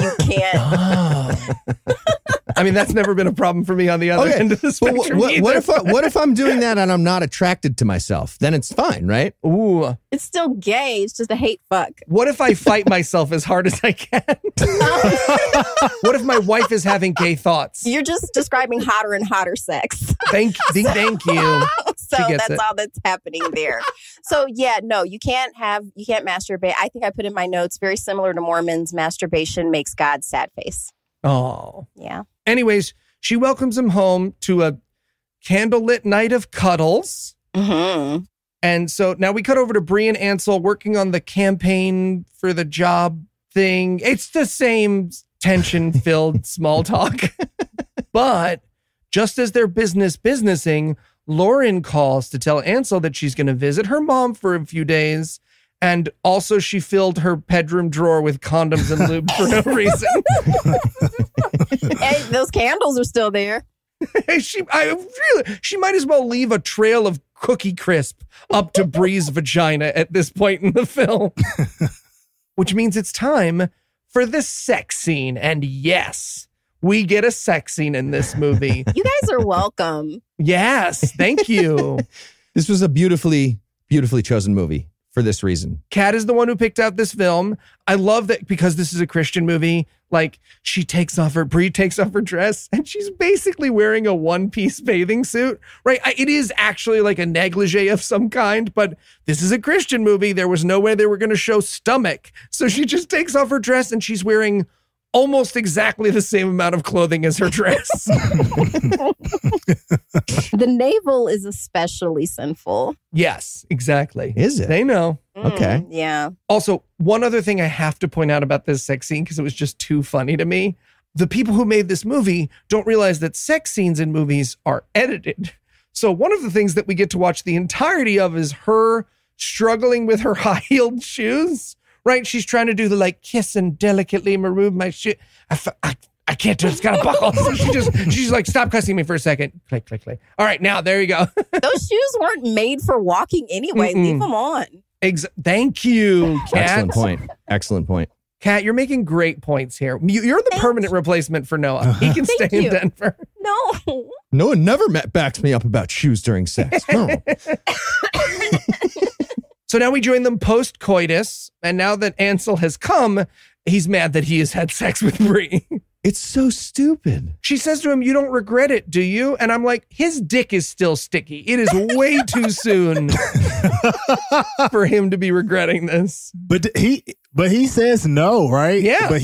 you can't. I mean, that's never been a problem for me on the other end of the spectrum. What if I'm doing that and I'm not attracted to myself? Then it's fine, right? Ooh. It's still gay. It's just a hate fuck. What if I fight myself as hard as I can? What if my wife is having gay thoughts? You're just describing hotter and hotter sex. Thank you. So that's all that's happening there. So yeah, no, you can't masturbate. I think I put in my notes, very similar to Mormons, masturbation makes God sad face. Oh. Yeah. Anyways, she welcomes him home to a candlelit night of cuddles. Mm-hmm. And so now we cut over to Bree and Ansel working on the campaign for the job thing. It's the same tension-filled small talk. But just as they're businessing, Lauren calls to tell Ansel that she's going to visit her mom for a few days. And also she filled her bedroom drawer with condoms and lube for no reason. Hey, those candles are still there. She might as well leave a trail of Cookie Crisp up to Bree's vagina at this point in the film. Which means it's time for the sex scene. And yes, we get a sex scene in this movie. You guys are welcome. Yes, thank you. This was a beautifully, beautifully chosen movie. For this reason. Kat is the one who picked out this film. I love that because this is a Christian movie, like Bree takes off her dress and she's basically wearing a one-piece bathing suit, right? It is actually like a negligee of some kind, but this is a Christian movie. There was no way they were going to show stomach. So she just takes off her dress and she's wearing almost exactly the same amount of clothing as her dress. The navel is especially sinful. Yes, exactly. Is it? They know. Okay. Yeah. Also, one other thing I have to point out about this sex scene, because it was just too funny to me. The people who made this movie don't realize that sex scenes in movies are edited. So one of the things that we get to watch the entirety of is her struggling with her high-heeled shoes. right? She's trying to do the like kiss and delicately remove my shit. I can't do it. It's got to buckle. So she's like, stop cussing me for a second. Click, click, click. All right, now there you go. Those shoes weren't made for walking anyway. Mm-mm. Leave them on. Thank you, Kat. Excellent point. Excellent point. Kat, you're making great points here. You're the permanent replacement for Noah. He can stay in Denver. No. Noah never backs me up about shoes during sex. No. So now we join them post-coitus. And now that Ansel has come, he's mad that he has had sex with Bree. It's so stupid. She says to him, you don't regret it, do you? And I'm like, his dick is still sticky. It is way too soon for him to be regretting this. But he says no, right? Yeah. But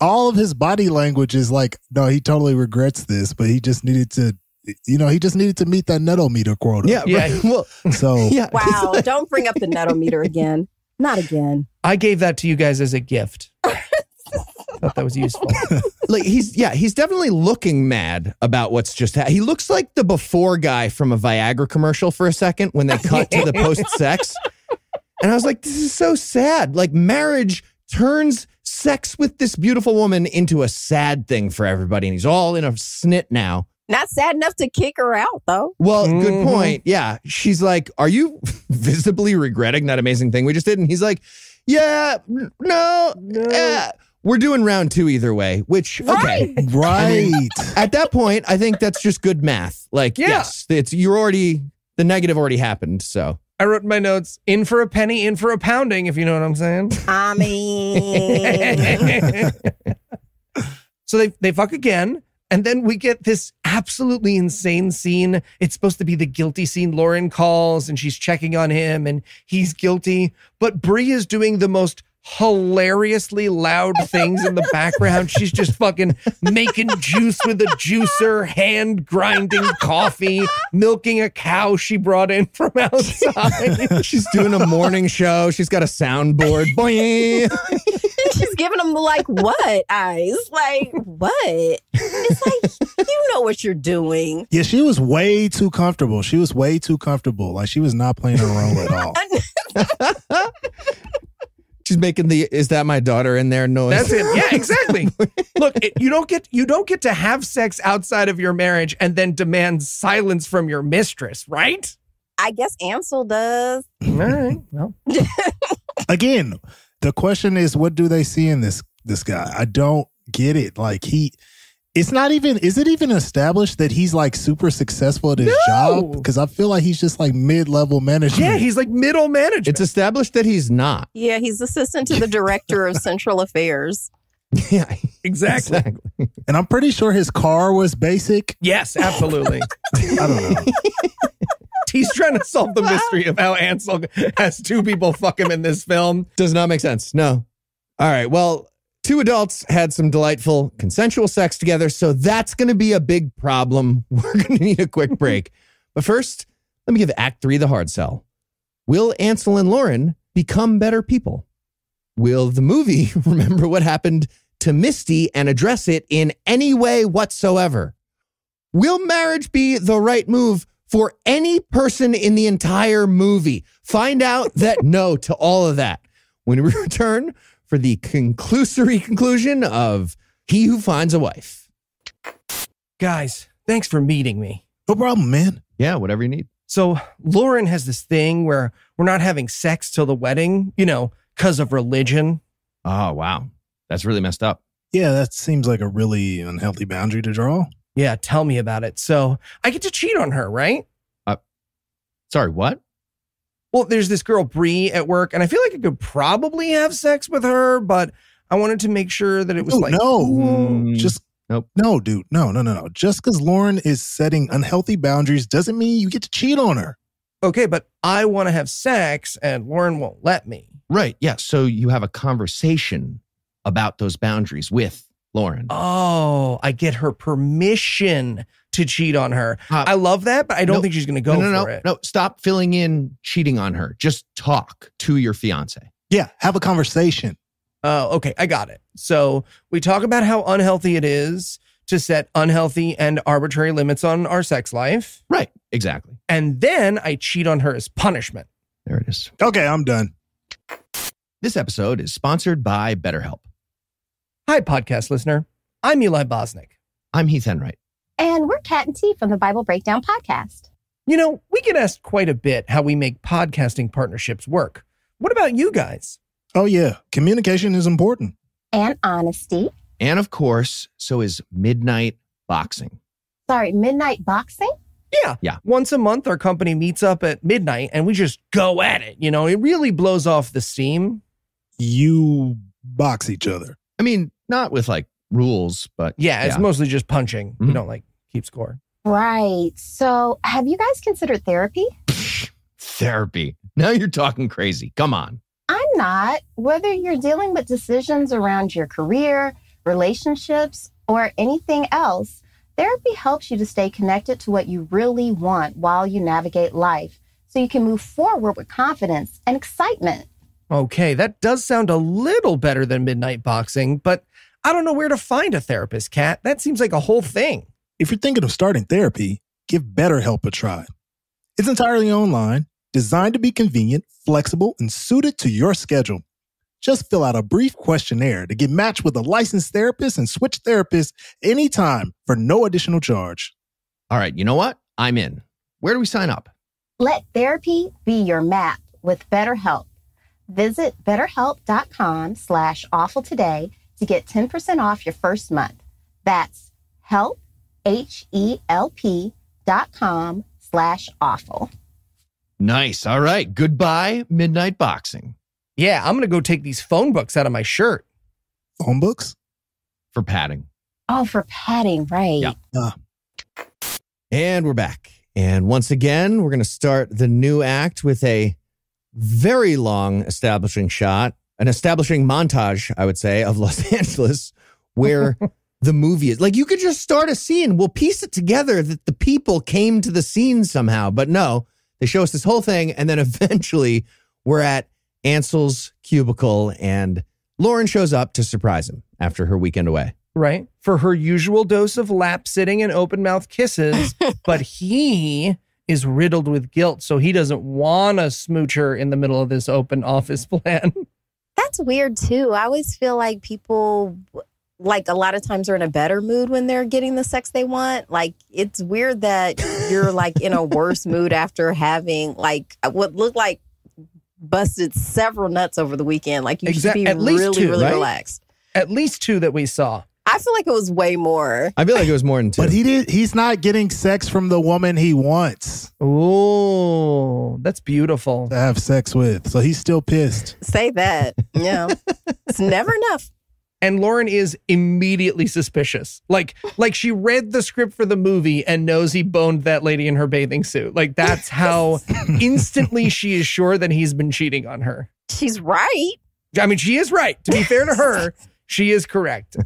all of his body language is like, no, he totally regrets this, but he just needed to, you know, he just needed to meet that netto meter quota. Yeah. Yeah. Right? So. Yeah. Wow. Don't bring up the netto meter again. Not again. I gave that to you guys as a gift. Thought that was useful. Like he's definitely looking mad about what's just happened. He looks like the before guy from a Viagra commercial for a second when they cut to the post-sex. And I was like, this is so sad. Like marriage turns sex with this beautiful woman into a sad thing for everybody. And he's all in a snit now. Not sad enough to kick her out, though. Well, good point. Yeah. She's like, are you visibly regretting that amazing thing we just did? And he's like, yeah, no. We're doing round two either way, which, okay. Right. At that point, I think that's just good math. Like, yes, the negative already happened, so. I wrote in my notes, in for a penny, in for a pounding, if you know what I'm saying. I mean. So they fuck again, and then we get this absolutely insane scene. It's supposed to be the guilty scene. Lauren calls, and she's checking on him, and he's guilty. But Bree is doing the most hilariously loud things in the background. She's just fucking making juice with a juicer, hand grinding coffee, milking a cow she brought in from outside. She's doing a morning show. She's got a soundboard. Boing. She's giving them like, what eyes? Like, what? It's like, you know what you're doing. Yeah, she was way too comfortable. She was way too comfortable. Like, she was not playing her role at all. She's making the "Is that my daughter in there?" noise. That's it. Yeah, exactly. Look, you don't get to have sex outside of your marriage and then demand silence from your mistress, right? I guess Ansel does. All right. Well. Again, the question is, what do they see in this guy? I don't get it. Like it's not even. Is it even established that he's like super successful at his job? Because I feel like he's just like mid-level management. Yeah, he's like middle management. It's established that he's not. Yeah, he's assistant to the director of Central Affairs. Yeah, exactly. And I'm pretty sure his car was basic. Yes, absolutely. I don't know. He's trying to solve the mystery of how Ansel has two people fuck him in this film. Does not make sense. No. All right. Well. Two adults had some delightful consensual sex together, so that's going to be a big problem. We're going to need a quick break. But first, let me give Act 3 the hard sell. Will Ansel and Lauren become better people? Will the movie remember what happened to Misty and address it in any way whatsoever? Will marriage be the right move for any person in the entire movie? Find out that no to all of that. When we return for the conclusory conclusion of He Who Finds a Wife. Guys, thanks for meeting me. No problem, man. Yeah, whatever you need. So Lauren has this thing where we're not having sex till the wedding, you know, because of religion. Oh, wow. That's really messed up. Yeah, that seems like a really unhealthy boundary to draw. Yeah, tell me about it. So I get to cheat on her, right? Sorry, what? Well, there's this girl, Bree, at work, and I feel like I could probably have sex with her, but I wanted to make sure that it was No, dude. No. Just because Lauren is setting unhealthy boundaries doesn't mean you get to cheat on her. Okay, but I want to have sex, and Lauren won't let me. Right, yeah. So you have a conversation about those boundaries with Lauren. Oh, I get her permission to cheat on her. I love that, but I don't think she's going to go for it. No, stop filling in cheating on her. Just talk to your fiance. Yeah, have a conversation. Oh, okay, I got it. So we talk about how unhealthy it is to set unhealthy and arbitrary limits on our sex life. Right, exactly. And then I cheat on her as punishment. There it is. Okay, I'm done. This episode is sponsored by BetterHelp. Hi, podcast listener. I'm Eli Bosnick. I'm Heath Enwright. And we're Kat and Tee from the Bible Breakdown podcast. You know, we get asked quite a bit how we make podcasting partnerships work. What about you guys? Oh, yeah. Communication is important. And honesty. And, of course, so is midnight boxing. Sorry, midnight boxing? Yeah. Once a month, our company meets up at midnight and we just go at it. You know, it really blows off the steam. You box each other. I mean, not with, like, rules, but... Yeah, it's mostly just punching. Mm-hmm. You don't, like, keep score. Right. So, have you guys considered therapy? Therapy. Now you're talking crazy. Come on. I'm not. Whether you're dealing with decisions around your career, relationships, or anything else, therapy helps you to stay connected to what you really want while you navigate life, so you can move forward with confidence and excitement. Okay, that does sound a little better than midnight boxing, but I don't know where to find a therapist, Kat. That seems like a whole thing. If you're thinking of starting therapy, give BetterHelp a try. It's entirely online, designed to be convenient, flexible, and suited to your schedule. Just fill out a brief questionnaire to get matched with a licensed therapist and switch therapists anytime for no additional charge. All right, you know what? I'm in. Where do we sign up? Let therapy be your map with BetterHelp. Visit BetterHelp.com/awful today to get 10% off your first month. That's help, HELP.com/awful. Nice. All right. Goodbye, midnight boxing. Yeah, I'm going to go take these phone books out of my shirt. Phone books? For padding. Oh, for padding, right. Yeah. And we're back. And once again, we're going to start the new act with a very long establishing shot, an establishing montage, I would say, of Los Angeles, where the movie is. Like, you could just start a scene. We'll piece it together that the people came to the scene somehow. But no, they show us this whole thing, and then eventually we're at Ansel's cubicle, and Lauren shows up to surprise him after her weekend away. Right. For her usual dose of lap-sitting and open-mouth kisses, but he is riddled with guilt, so he doesn't want to smooch her in the middle of this open office plan. That's weird, too. I always feel like people, like, a lot of times are in a better mood when they're getting the sex they want. Like, it's weird that you're, like, in a worse mood after having, like, what looked like busted several nuts over the weekend. Like, you should be really relaxed. At least two that we saw. I feel like it was way more. I feel like it was more than two. But he's not getting sex from the woman he wants. Oh, that's beautiful. To have sex with. So he's still pissed. Say that. Yeah. It's never enough. And Lauren is immediately suspicious. Like she read the script for the movie and knows he boned that lady in her bathing suit. Like, that's how instantly she is sure that he's been cheating on her. She's right. I mean, she is right. To be fair to her, she is correct.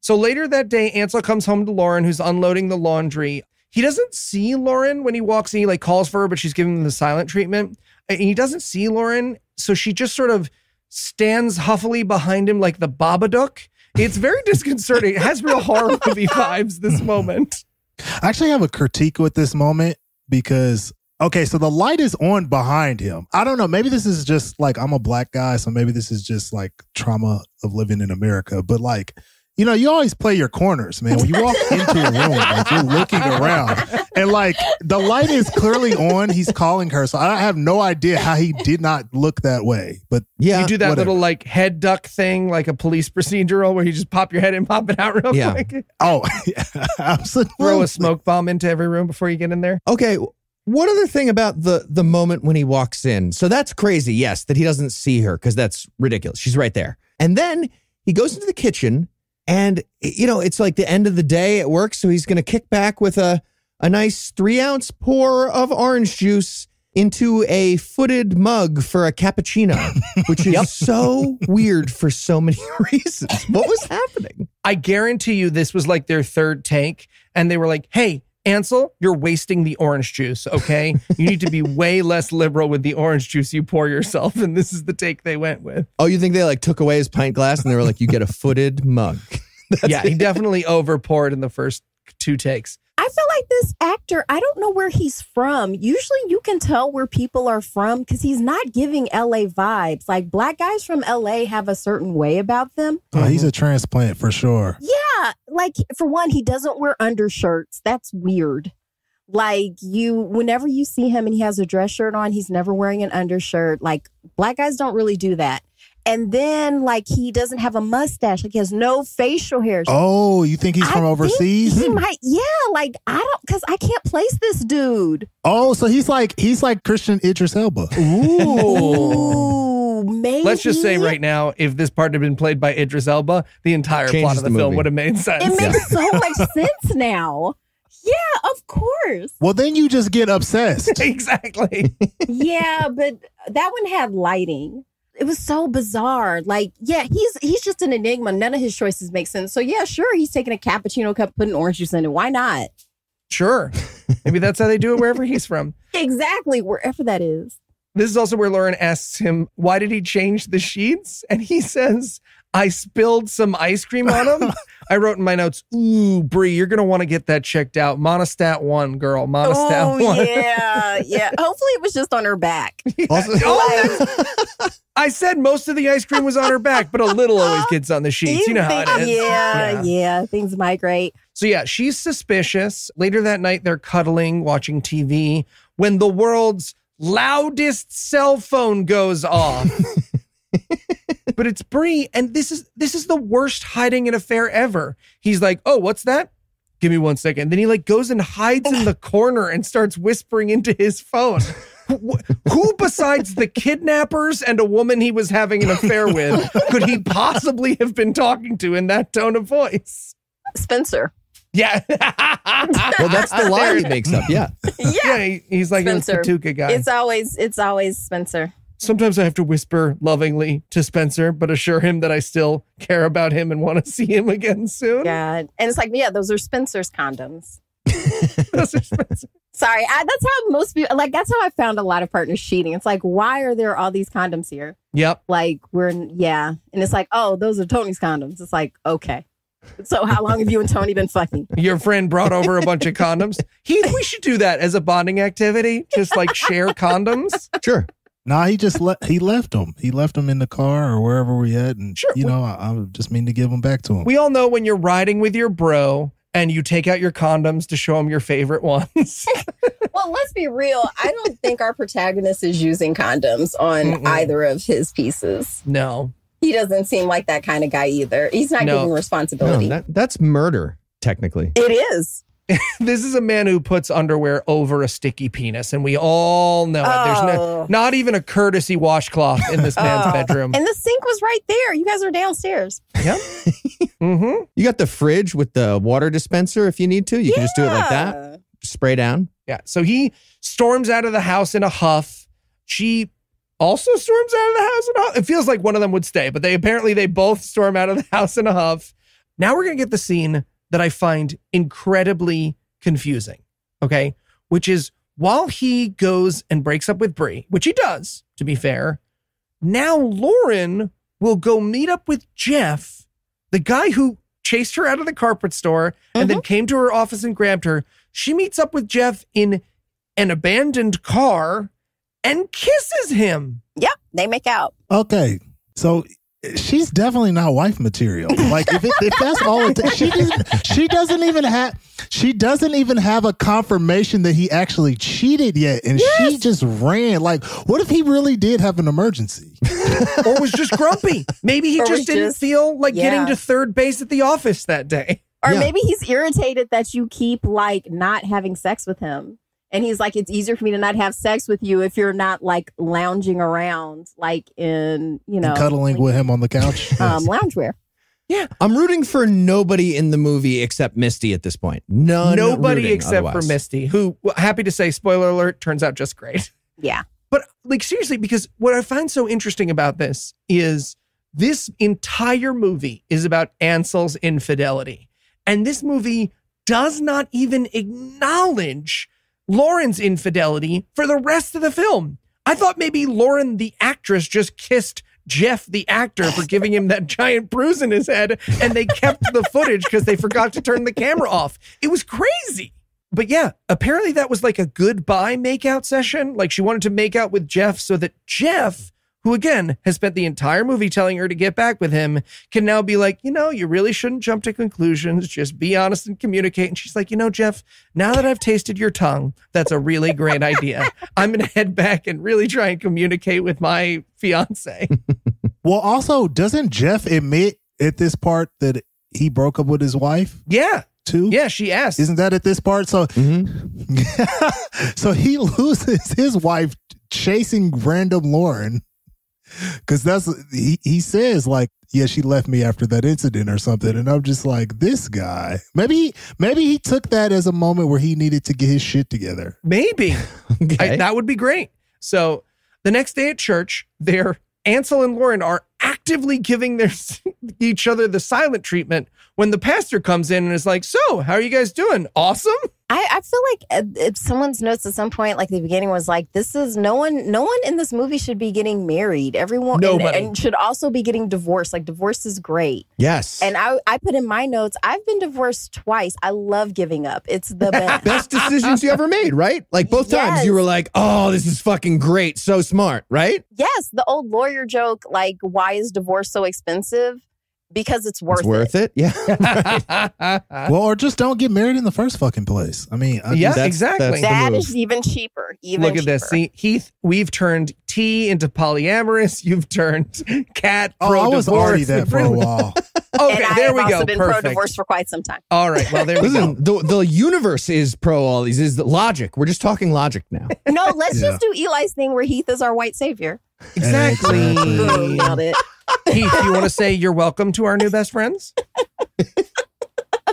So later that day, Ansel comes home to Lauren, who's unloading the laundry. He doesn't see Lauren when he walks in. He, like, calls for her, but she's giving him the silent treatment. And he doesn't see Lauren, so she just sort of stands huffily behind him like the Babadook. It's very disconcerting. It has real horror movie vibes, this moment. I actually have a critique with this moment because, okay, so the light is on behind him. I don't know. Maybe this is just like, I'm a black guy, so maybe this is just like trauma of living in America. But, like, you know, you always play your corners, man. When you walk into a room, like, you're looking around. And, like, the light is clearly on. He's calling her. So I have no idea how he did not look that way. But yeah, you do that whatever. Little, like, head duck thing, like a police procedural where you just pop your head and pop it out real quick. Oh, yeah, absolutely. Throw a smoke bomb into every room before you get in there. Okay. One other thing about the moment when he walks in. So that's crazy, yes, that he doesn't see her, because that's ridiculous. She's right there. And then he goes into the kitchen. And, you know, it's like the end of the day at work, so he's going to kick back with a nice 3-ounce pour of orange juice into a footed mug for a cappuccino, which is so weird for so many reasons. What was happening? I guarantee you this was like their third take, and they were like, hey, Ansel, you're wasting the orange juice, okay? You need to be way less liberal with the orange juice you pour yourself, and this is the take they went with. Oh, you think they, like, took away his pint glass and they were like, you get a footed mug. He definitely over poured in the first two takes. I I feel like this actor, I don't know where he's from. Usually you can tell where people are from because he's not giving L.A. vibes. Like, black guys from L.A. have a certain way about them. Oh, he's a transplant for sure. Yeah. Like, for one, he doesn't wear undershirts. That's weird. Like, whenever you see him and he has a dress shirt on, he's never wearing an undershirt. Like, black guys don't really do that. And then, like, he doesn't have a mustache. Like, he has no facial hair. Oh, you think he's from overseas? He might, yeah. Like, I don't, because I can't place this dude. Oh, so he's like Christian Idris Elba. Ooh, maybe. Let's just say right now, if this part had been played by Idris Elba, the entire plot of the film would have made sense. It makes so much sense now. Yeah, of course. Well, then you just get obsessed. Exactly. Yeah, but that one had lighting. It was so bizarre. Like, yeah, he's just an enigma. None of his choices make sense. So, yeah, sure, he's taking a cappuccino cup, putting orange juice in it. Why not? Sure. Maybe that's how they do it wherever he's from. Exactly, wherever that is. This is also where Lauren asks him, why did he change the sheets? And he says, I spilled some ice cream on him. I wrote in my notes, ooh, Bree, you're going to want to get that checked out. Monostat 1, girl. Monostat 1. Oh, yeah. Yeah. Hopefully it was just on her back. Yeah. Also, I said most of the ice cream was on her back, but a little always gets on the sheets. You know how it is. Yeah. Things migrate. So, yeah, she's suspicious. Later that night, they're cuddling, watching TV, when the world's loudest cell phone goes off. But it's Bree, and this is the worst hiding an affair ever. He's like, oh, what's that? Give me 1 second. Then he like goes and hides in the corner and starts whispering into his phone. Who besides the kidnappers and a woman he was having an affair with could he possibly have been talking to in that tone of voice? Spencer. Yeah. Well, that's the lie he makes up. Yeah. He's like Spencer. A Tatuka guy. It's always Spencer. Sometimes I have to whisper lovingly to Spencer, but assure him that I still care about him and want to see him again soon. Yeah. And it's like, yeah, those are Spencer's condoms. Those are Spencer. Sorry. That's how most people, like, that's how I found a lot of partners cheating. It's like, why are there all these condoms here? Yep. Like, And it's like, oh, those are Tony's condoms. It's like, okay. So how long have you and Tony been fucking? Your friend brought over a bunch of condoms. Heath, we should do that as a bonding activity. Just like share condoms. Sure. Nah, he left them. He left them in the car or wherever we at. And, sure, I just mean to give them back to him. We all know when you're riding with your bro and you take out your condoms to show him your favorite ones. Well, let's be real. I don't think our protagonist is using condoms on either of his pieces. No. He doesn't seem like that kind of guy either. He's not giving responsibility. No, that's murder, technically. It is. This is a man who puts underwear over a sticky penis, and we all know it. There's not even a courtesy washcloth in this man's bedroom. And the sink was right there. You guys are downstairs. Yep. You got the fridge with the water dispenser if you need to. You can just do it like that. Spray down. Yeah. So he storms out of the house in a huff. She also storms out of the house in a huff. It feels like one of them would stay, but they both storm out of the house in a huff. Now we're going to get the scene that I find incredibly confusing, okay? Which is, while he goes and breaks up with Bree, which he does, to be fair, now Lauren will go meet up with Jeff, the guy who chased her out of the carpet store and then came to her office and grabbed her. She meets up with Jeff in an abandoned car and kisses him. Yep, they make out. Okay, so she's definitely not wife material. Like if that's all it takes, she doesn't even have a confirmation that he actually cheated yet, and she just ran. Like, what if he really did have an emergency, or was just grumpy? Maybe he just didn't feel like getting to third base at the office that day, or maybe he's irritated that you keep like not having sex with him. And he's like, it's easier for me to not have sex with you if you're not like lounging around, like and cuddling with him on the couch. Loungewear. Yeah. I'm rooting for nobody in the movie except Misty at this point. Nobody except for Misty, who, happy to say, spoiler alert, turns out just great. Yeah. But like, seriously, because what I find so interesting about this is this entire movie is about Ansel's infidelity. And this movie does not even acknowledge Lauren's infidelity for the rest of the film. I thought maybe Lauren, the actress, just kissed Jeff, the actor, for giving him that giant bruise in his head, and they kept the footage because they forgot to turn the camera off. It was crazy. But yeah, apparently that was like a goodbye makeout session. Like she wanted to make out with Jeff so that Jeff, who again has spent the entire movie telling her to get back with him, can now be like, you know, you really shouldn't jump to conclusions. Just be honest and communicate. And she's like, you know, Jeff, now that I've tasted your tongue, that's a really great idea. I'm going to head back and really try and communicate with my fiance. Well, also, doesn't Jeff admit at this part that he broke up with his wife? Yeah. Too? Yeah, she asked. Isn't that at this part? So, so he loses his wife chasing random Lauren because that's he says like, yeah, she left me after that incident or something, and I'm just like, this guy. Maybe he took that as a moment where he needed to get his shit together. Maybe okay. That would be great. So the next day at church, Ansel and Lauren are actively giving each other the silent treatment when the pastor comes in and is like, so how are you guys doing? Awesome. I feel like if someone's notes at some point, like the beginning was like, this is no one in this movie should be getting married. Everyone and should also be getting divorced. Like divorce is great. Yes. And I put in my notes, I've been divorced twice. I love giving up. It's the best. Best decisions you ever made, right? Like both times you were like, oh, this is fucking great. So smart, right? Yes. The old lawyer joke, like, why is divorce so expensive? Because it's worth it. Yeah. Well, or just don't get married in the first fucking place. I mean, exactly. That is even cheaper. Look at this. See, Heath, we've turned Tee into polyamorous. You've turned Kat pro-divorce. I was already that for a while. Okay, there we go. I've been pro-divorce for quite some time. All right, well, there we go. The universe is pro all these. Is the logic. We're just talking logic now. No, let's just do Eli's thing where Heath is our white savior. Exactly. Boom, nailed it. Heath, do you want to say you're welcome to our new best friends?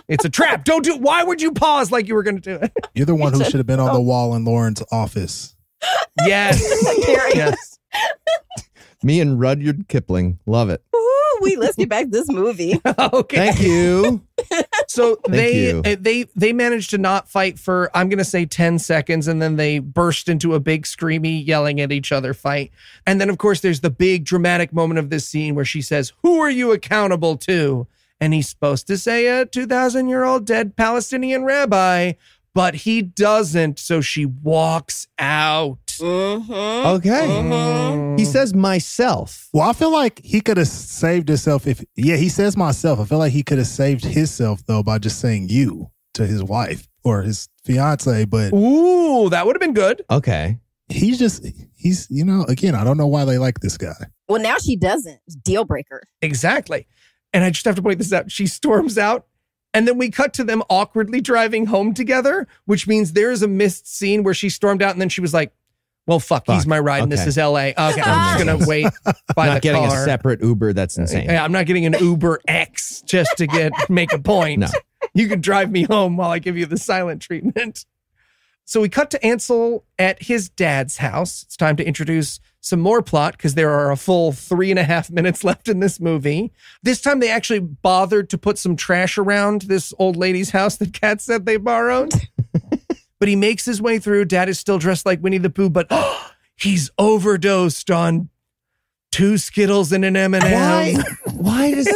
It's a trap. Don't do it. Why would you pause like you were going to do it? You're the one who should have been on the wall in Lauren's office. Yes. Yes. Me and Rudyard Kipling. Love it. Ooh, let's get back to this movie. Okay. Thank you. So they managed to not fight for, I'm going to say 10 seconds. And then they burst into a big screamy yelling at each other fight. And then, of course, there's the big dramatic moment of this scene where she says, who are you accountable to? And he's supposed to say a 2,000-year-old dead Palestinian rabbi, but he doesn't. So she walks out. Okay. He says myself. Well, I feel like he could have saved himself he says myself. I feel like he could have saved himself though by just saying you to his wife or his fiance, but ooh, that would have been good. Okay. He's you know, again, I don't know why they like this guy. Well, now she doesn't. Deal breaker. Exactly. And I just have to point this out. She storms out. And then we cut to them awkwardly driving home together, which means there is a missed scene where she stormed out and then she was like, well, fuck, he's my ride, and this is LA. Okay, I'm just going to wait by the car. Not getting a separate Uber, that's insane. I'm not getting an Uber X just to make a point. No. You can drive me home while I give you the silent treatment. So we cut to Ansel at his dad's house. It's time to introduce some more plot because there are a full 3.5 minutes left in this movie. This time they actually bothered to put some trash around this old lady's house that Kat said they borrowed. But he makes his way through. Dad is still dressed like Winnie the Pooh, but he's overdosed on 2 Skittles and an M&M. Why does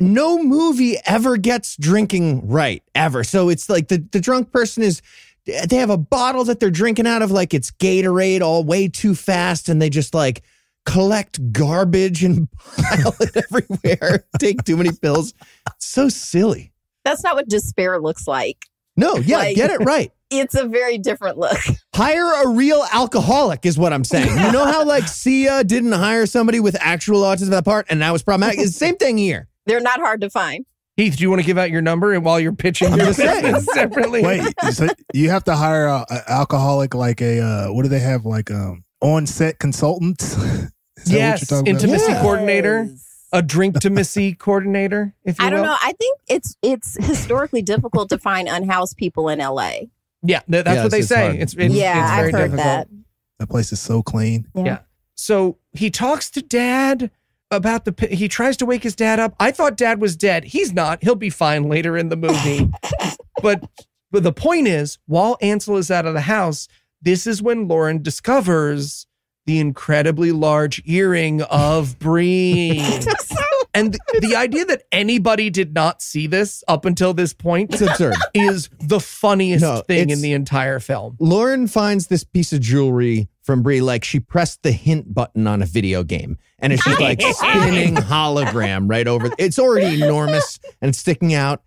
no movie ever gets drinking right, ever? So it's like the drunk person is, they have a bottle that they're drinking out of, like it's Gatorade, all way too fast, and they just like collect garbage and pile it everywhere, take too many pills. It's so silly. That's not what despair looks like. No, yeah, like, get it right. It's a very different look. Hire a real alcoholic is what I'm saying. You know how like Sia didn't hire somebody with actual autism at that part and that was problematic? It's the same thing here. They're not hard to find. Heath, do you want to give out your number and while you're pitching your business separately? Wait, so you have to hire an alcoholic, like a, what do they have? Like on-set consultants? Yes, intimacy coordinator. A drink-to-missy coordinator, if you will. I don't know. I think it's historically difficult to find unhoused people in L.A. Yeah, that's what they say. It's very difficult. I've heard that. That place is so clean. Yeah. So he talks to Dad about he tries to wake his dad up. I thought Dad was dead. He's not. He'll be fine later in the movie. But the point is, while Ansel is out of the house, this is when Lauren discovers the incredibly large earring of Bree. And the idea that anybody did not see this up until this point is the funniest thing in the entire film. Lauren finds this piece of jewelry from Bree, like she pressed the hint button on a video game. And it's just like spinning hologram right over. It's already enormous and it's sticking out.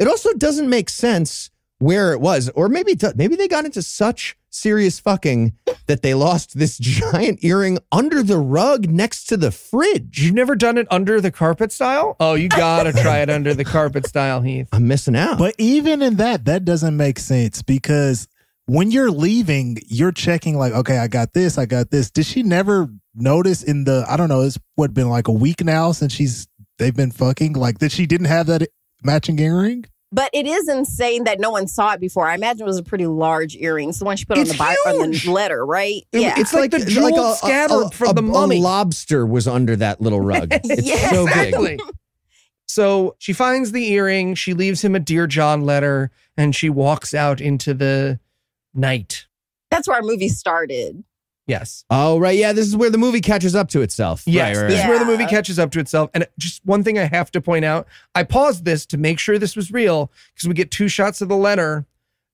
It also doesn't make sense where it was. Or maybe they got into such serious fucking that they lost this giant earring under the rug next to the fridge. You've never done it under the carpet style? Oh, you gotta try it under the carpet style, Heath. I'm missing out. But even in that doesn't make sense because when you're leaving, you're checking like, okay, I got this, I got this. Did she never notice in the, I don't know, it's what been like a week now since they've been fucking, like that she didn't have that matching earring? But it is insane that no one saw it before. I imagine it was a pretty large earring. It's the one she put on the letter, right? Yeah. It's like the jeweled like scabbard from the mummy. A lobster was under that little rug. It's so big. So she finds the earring. She leaves him a Dear John letter. And she walks out into the night. That's where our movie started. Yes. Oh, right. Yeah, this is where the movie catches up to itself. Yes, right. This is where the movie catches up to itself. And just one thing I have to point out, I paused this to make sure this was real because we get two shots of the letter.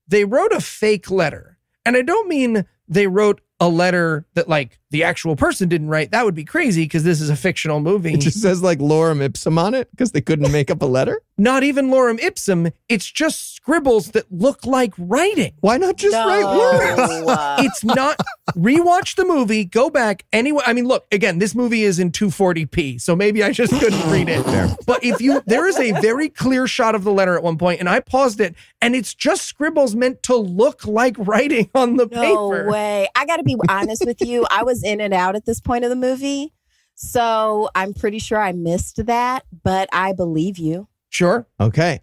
They wrote a fake letter. And I don't mean they wrote a letter that like the actual person didn't write. That would be crazy because this is a fictional movie. It just says like lorem ipsum on it because they couldn't make up a letter. Not even lorem ipsum. It's just scribbles that look like writing. Why not just write words? It's not. Rewatch the movie. Go back. Anyway, I mean, look, again, this movie is in 240p. So maybe I just couldn't read it. But there is a very clear shot of the letter at one point and I paused it and it's just scribbles meant to look like writing on the paper. No way. I got to be honest with you. I was in and out at this point of the movie. So I'm pretty sure I missed that, but I believe you. Sure. Okay.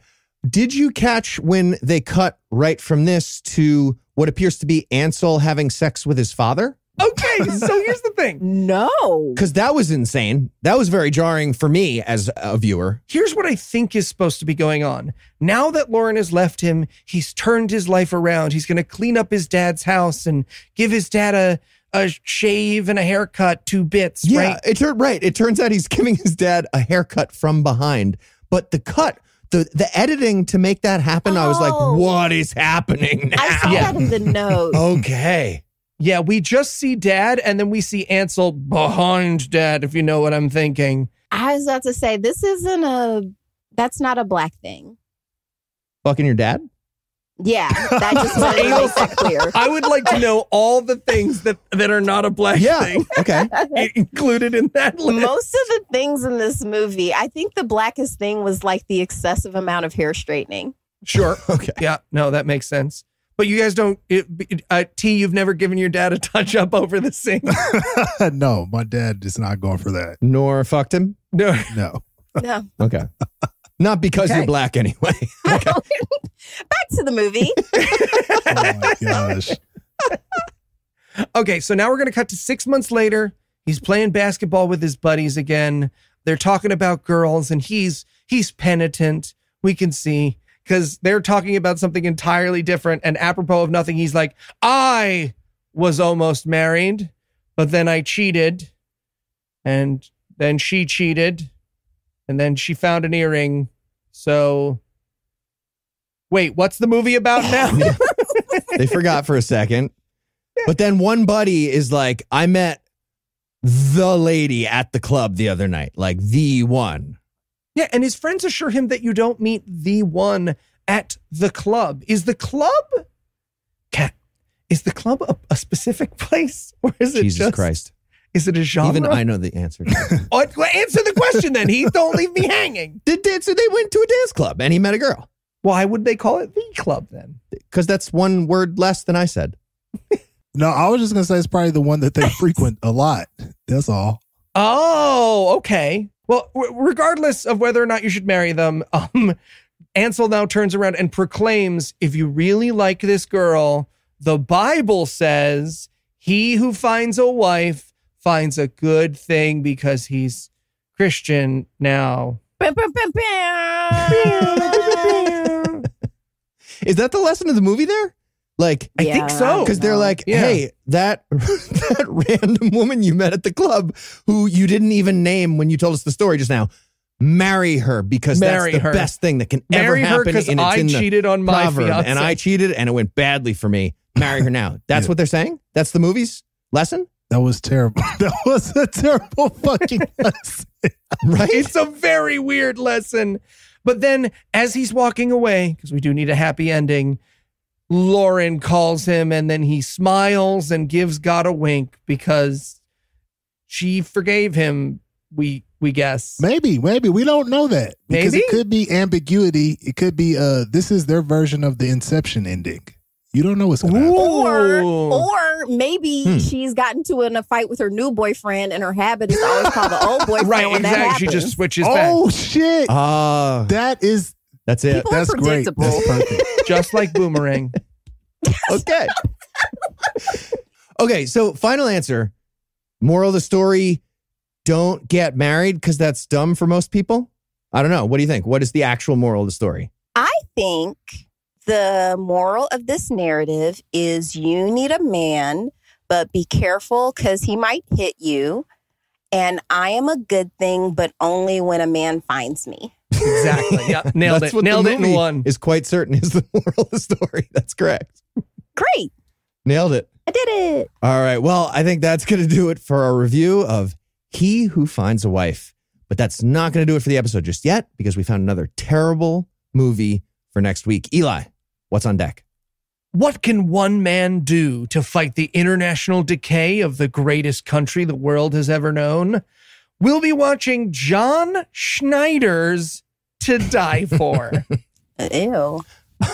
Did you catch when they cut right from this to what appears to be Ansel having sex with his father? Okay, so here's the thing. No. Because that was insane. That was very jarring for me as a viewer. Here's what I think is supposed to be going on. Now that Lauren has left him, he's turned his life around. He's going to clean up his dad's house and give his dad a shave and a haircut, 2 bits, right? It turns out he's giving his dad a haircut from behind. But the cut, the editing to make that happen, I was like, what is happening now? I saw that in the notes. Okay. Yeah, we just see dad and then we see Ansel behind dad, if you know what I'm thinking. I was about to say, that's not a black thing. Fucking your dad? Yeah, that just makes it clear. I would like to know all the things that are not a black thing. Okay, included in that list. Most of the things in this movie, I think the blackest thing was like the excessive amount of hair straightening. Sure. Okay. Yeah. No, that makes sense. But you guys don't. T, you've never given your dad a touch up over the sink. No, my dad is not going for that. Nor fucked him. No. Okay. Not because you're black anyway. Okay. Back to the movie. Oh my gosh. Okay, so now we're going to cut to 6 months later. He's playing basketball with his buddies again. They're talking about girls and he's penitent. We can see because they're talking about something entirely different. And apropos of nothing, he's like, I was almost married, but then I cheated. And then she cheated. And then she found an earring. So, wait, what's the movie about now? They forgot for a second. But then one buddy is like, I met the lady at the club the other night. Like, the one. Yeah, and his friends assure him that you don't meet the one at the club. Is the club? Kat, is the club a specific place? Or is it Jesus Christ. Is it a genre? Even I know the answer. Answer the question then, Heath. Don't leave me hanging. So they went to a dance club and he met a girl. Why would they call it the club then? Because that's one word less than I said. No, I was just going to say it's probably the one that they frequent a lot. That's all. Oh, okay. Well, regardless of whether or not you should marry them, Ansel now turns around and proclaims, if you really like this girl, the Bible says, he who finds a wife finds a good thing because he's Christian now. Is that the lesson of the movie there? Like, I think so. Because they're like, hey, that random woman you met at the club who you didn't even name when you told us the story just now, marry her because that's the best thing that can ever happen. Because I cheated on my fiance. And I cheated and it went badly for me. Marry her now. That's what they're saying? That's the movie's lesson? That was terrible. That was a terrible fucking lesson. Right? It's a very weird lesson. But then as he's walking away, because we do need a happy ending, Lauren calls him and then he smiles and gives God a wink because she forgave him. We guess. Maybe. We don't know that. Because it could be ambiguity. It could be, this is their version of the Inception ending. You don't know what's going to happen. Or maybe she's gotten in a fight with her new boyfriend and her habit is to always call the old boyfriend right, when that happens. She just switches back. Oh, shit. That's it. That's great. That's perfect. Just like Boomerang. Okay. Okay, so final answer. Moral of the story. Don't get married because that's dumb for most people. I don't know. What do you think? What is the actual moral of the story? I think the moral of this narrative is you need a man, but be careful because he might hit you. And I am a good thing, but only when a man finds me. Exactly. Yep. Nailed it. Nailed it in one. Is quite certain is the moral of the story. That's correct. Great. Nailed it. I did it. All right. Well, I think that's going to do it for our review of He Who Finds a Wife. But that's not going to do it for the episode just yet because we found another terrible movie for next week. Eli, what's on deck? What can one man do to fight the international decay of the greatest country the world has ever known? We'll be watching John Schneider's To Die For. Ew.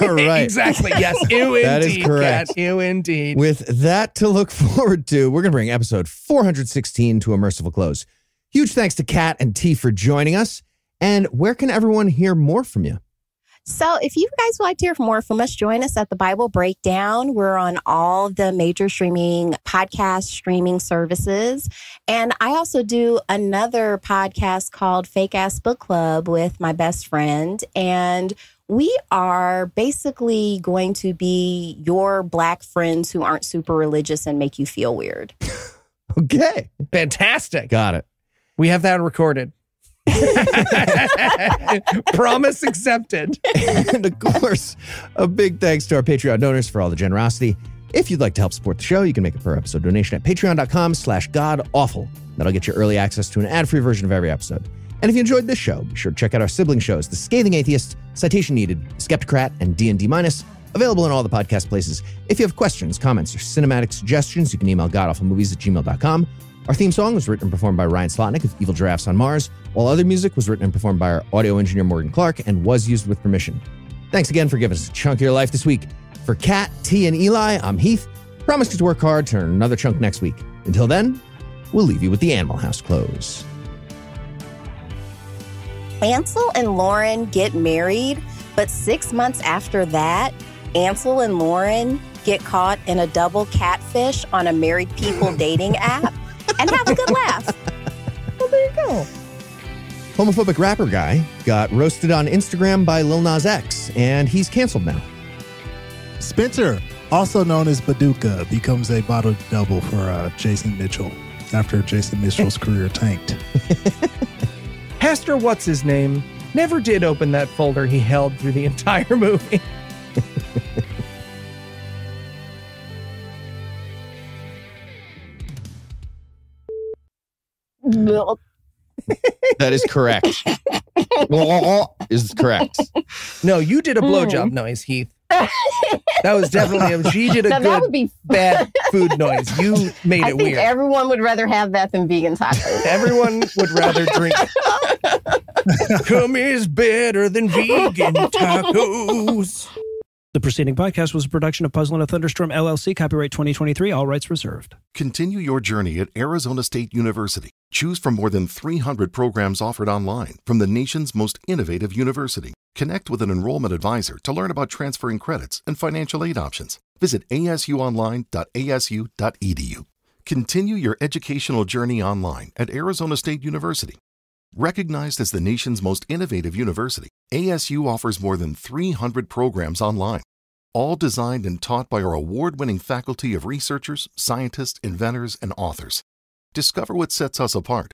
All right. Exactly. Yes. Ew, indeed. That is correct. Kat. Ew, indeed. With that to look forward to, we're going to bring episode 416 to a merciful close. Huge thanks to Kat and Tee for joining us. And where can everyone hear more from you? So if you guys would like to hear more from us, join us at the Bible Breakdown. We're on all the major streaming services. And I also do another podcast called Fake Ass Book Club with my best friend. And we are basically going to be your Black friends who aren't super religious and make you feel weird. Okay. Fantastic. Got it. We have that recorded. Promise accepted. And of course, a big thanks to our Patreon donors for all the generosity. If you'd like to help support the show, you can make a per episode donation at patreon.com/godawful. That'll get you early access to an ad-free version of every episode. And if you enjoyed this show, be sure to check out our sibling shows, The Scathing Atheist, Citation Needed, Skeptocrat, and D&D Minus, available in all the podcast places. If you have questions, comments, or cinematic suggestions, you can email godawfulmovies@gmail.com. Our theme song was written and performed by Ryan Slotnick of Evil Giraffes on Mars, while other music was written and performed by our audio engineer, Morgan Clark, and was used with permission. Thanks again for giving us a chunk of your life this week. For Kat, Tee, and Eli, I'm Heath. Promise to work hard to earn another chunk next week. Until then, we'll leave you with the Animal House close. Ansel and Lauren get married, but 6 months after that, Ansel and Lauren get caught in a double catfish on a married people dating app and have a good laugh. Well, there you go. Homophobic rapper guy got roasted on Instagram by Lil Nas X, and he's canceled now. Spencer, also known as Paducah, becomes a bottle double for Jason Mitchell after Jason Mitchell's career tanked. Pastor What's-His-Name never did open that folder he held through the entire movie. That is correct. Is correct. No, you did a blowjob noise, Heath. That was definitely she did a bad food noise. You made it weird. Everyone would rather have that than vegan tacos. Everyone would rather drink. Cum is better than vegan tacos. The preceding podcast was a production of Puzzle and a Thunderstorm, LLC. Copyright 2023. All rights reserved. Continue your journey at Arizona State University. Choose from more than 300 programs offered online from the nation's most innovative university. Connect with an enrollment advisor to learn about transferring credits and financial aid options. Visit asuonline.asu.edu. Continue your educational journey online at Arizona State University. Recognized as the nation's most innovative university, ASU offers more than 300 programs online, all designed and taught by our award-winning faculty of researchers, scientists, inventors, and authors. Discover what sets us apart.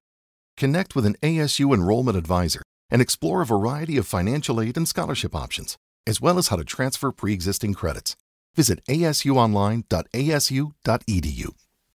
Connect with an ASU enrollment advisor and explore a variety of financial aid and scholarship options, as well as how to transfer pre-existing credits. Visit asuonline.asu.edu.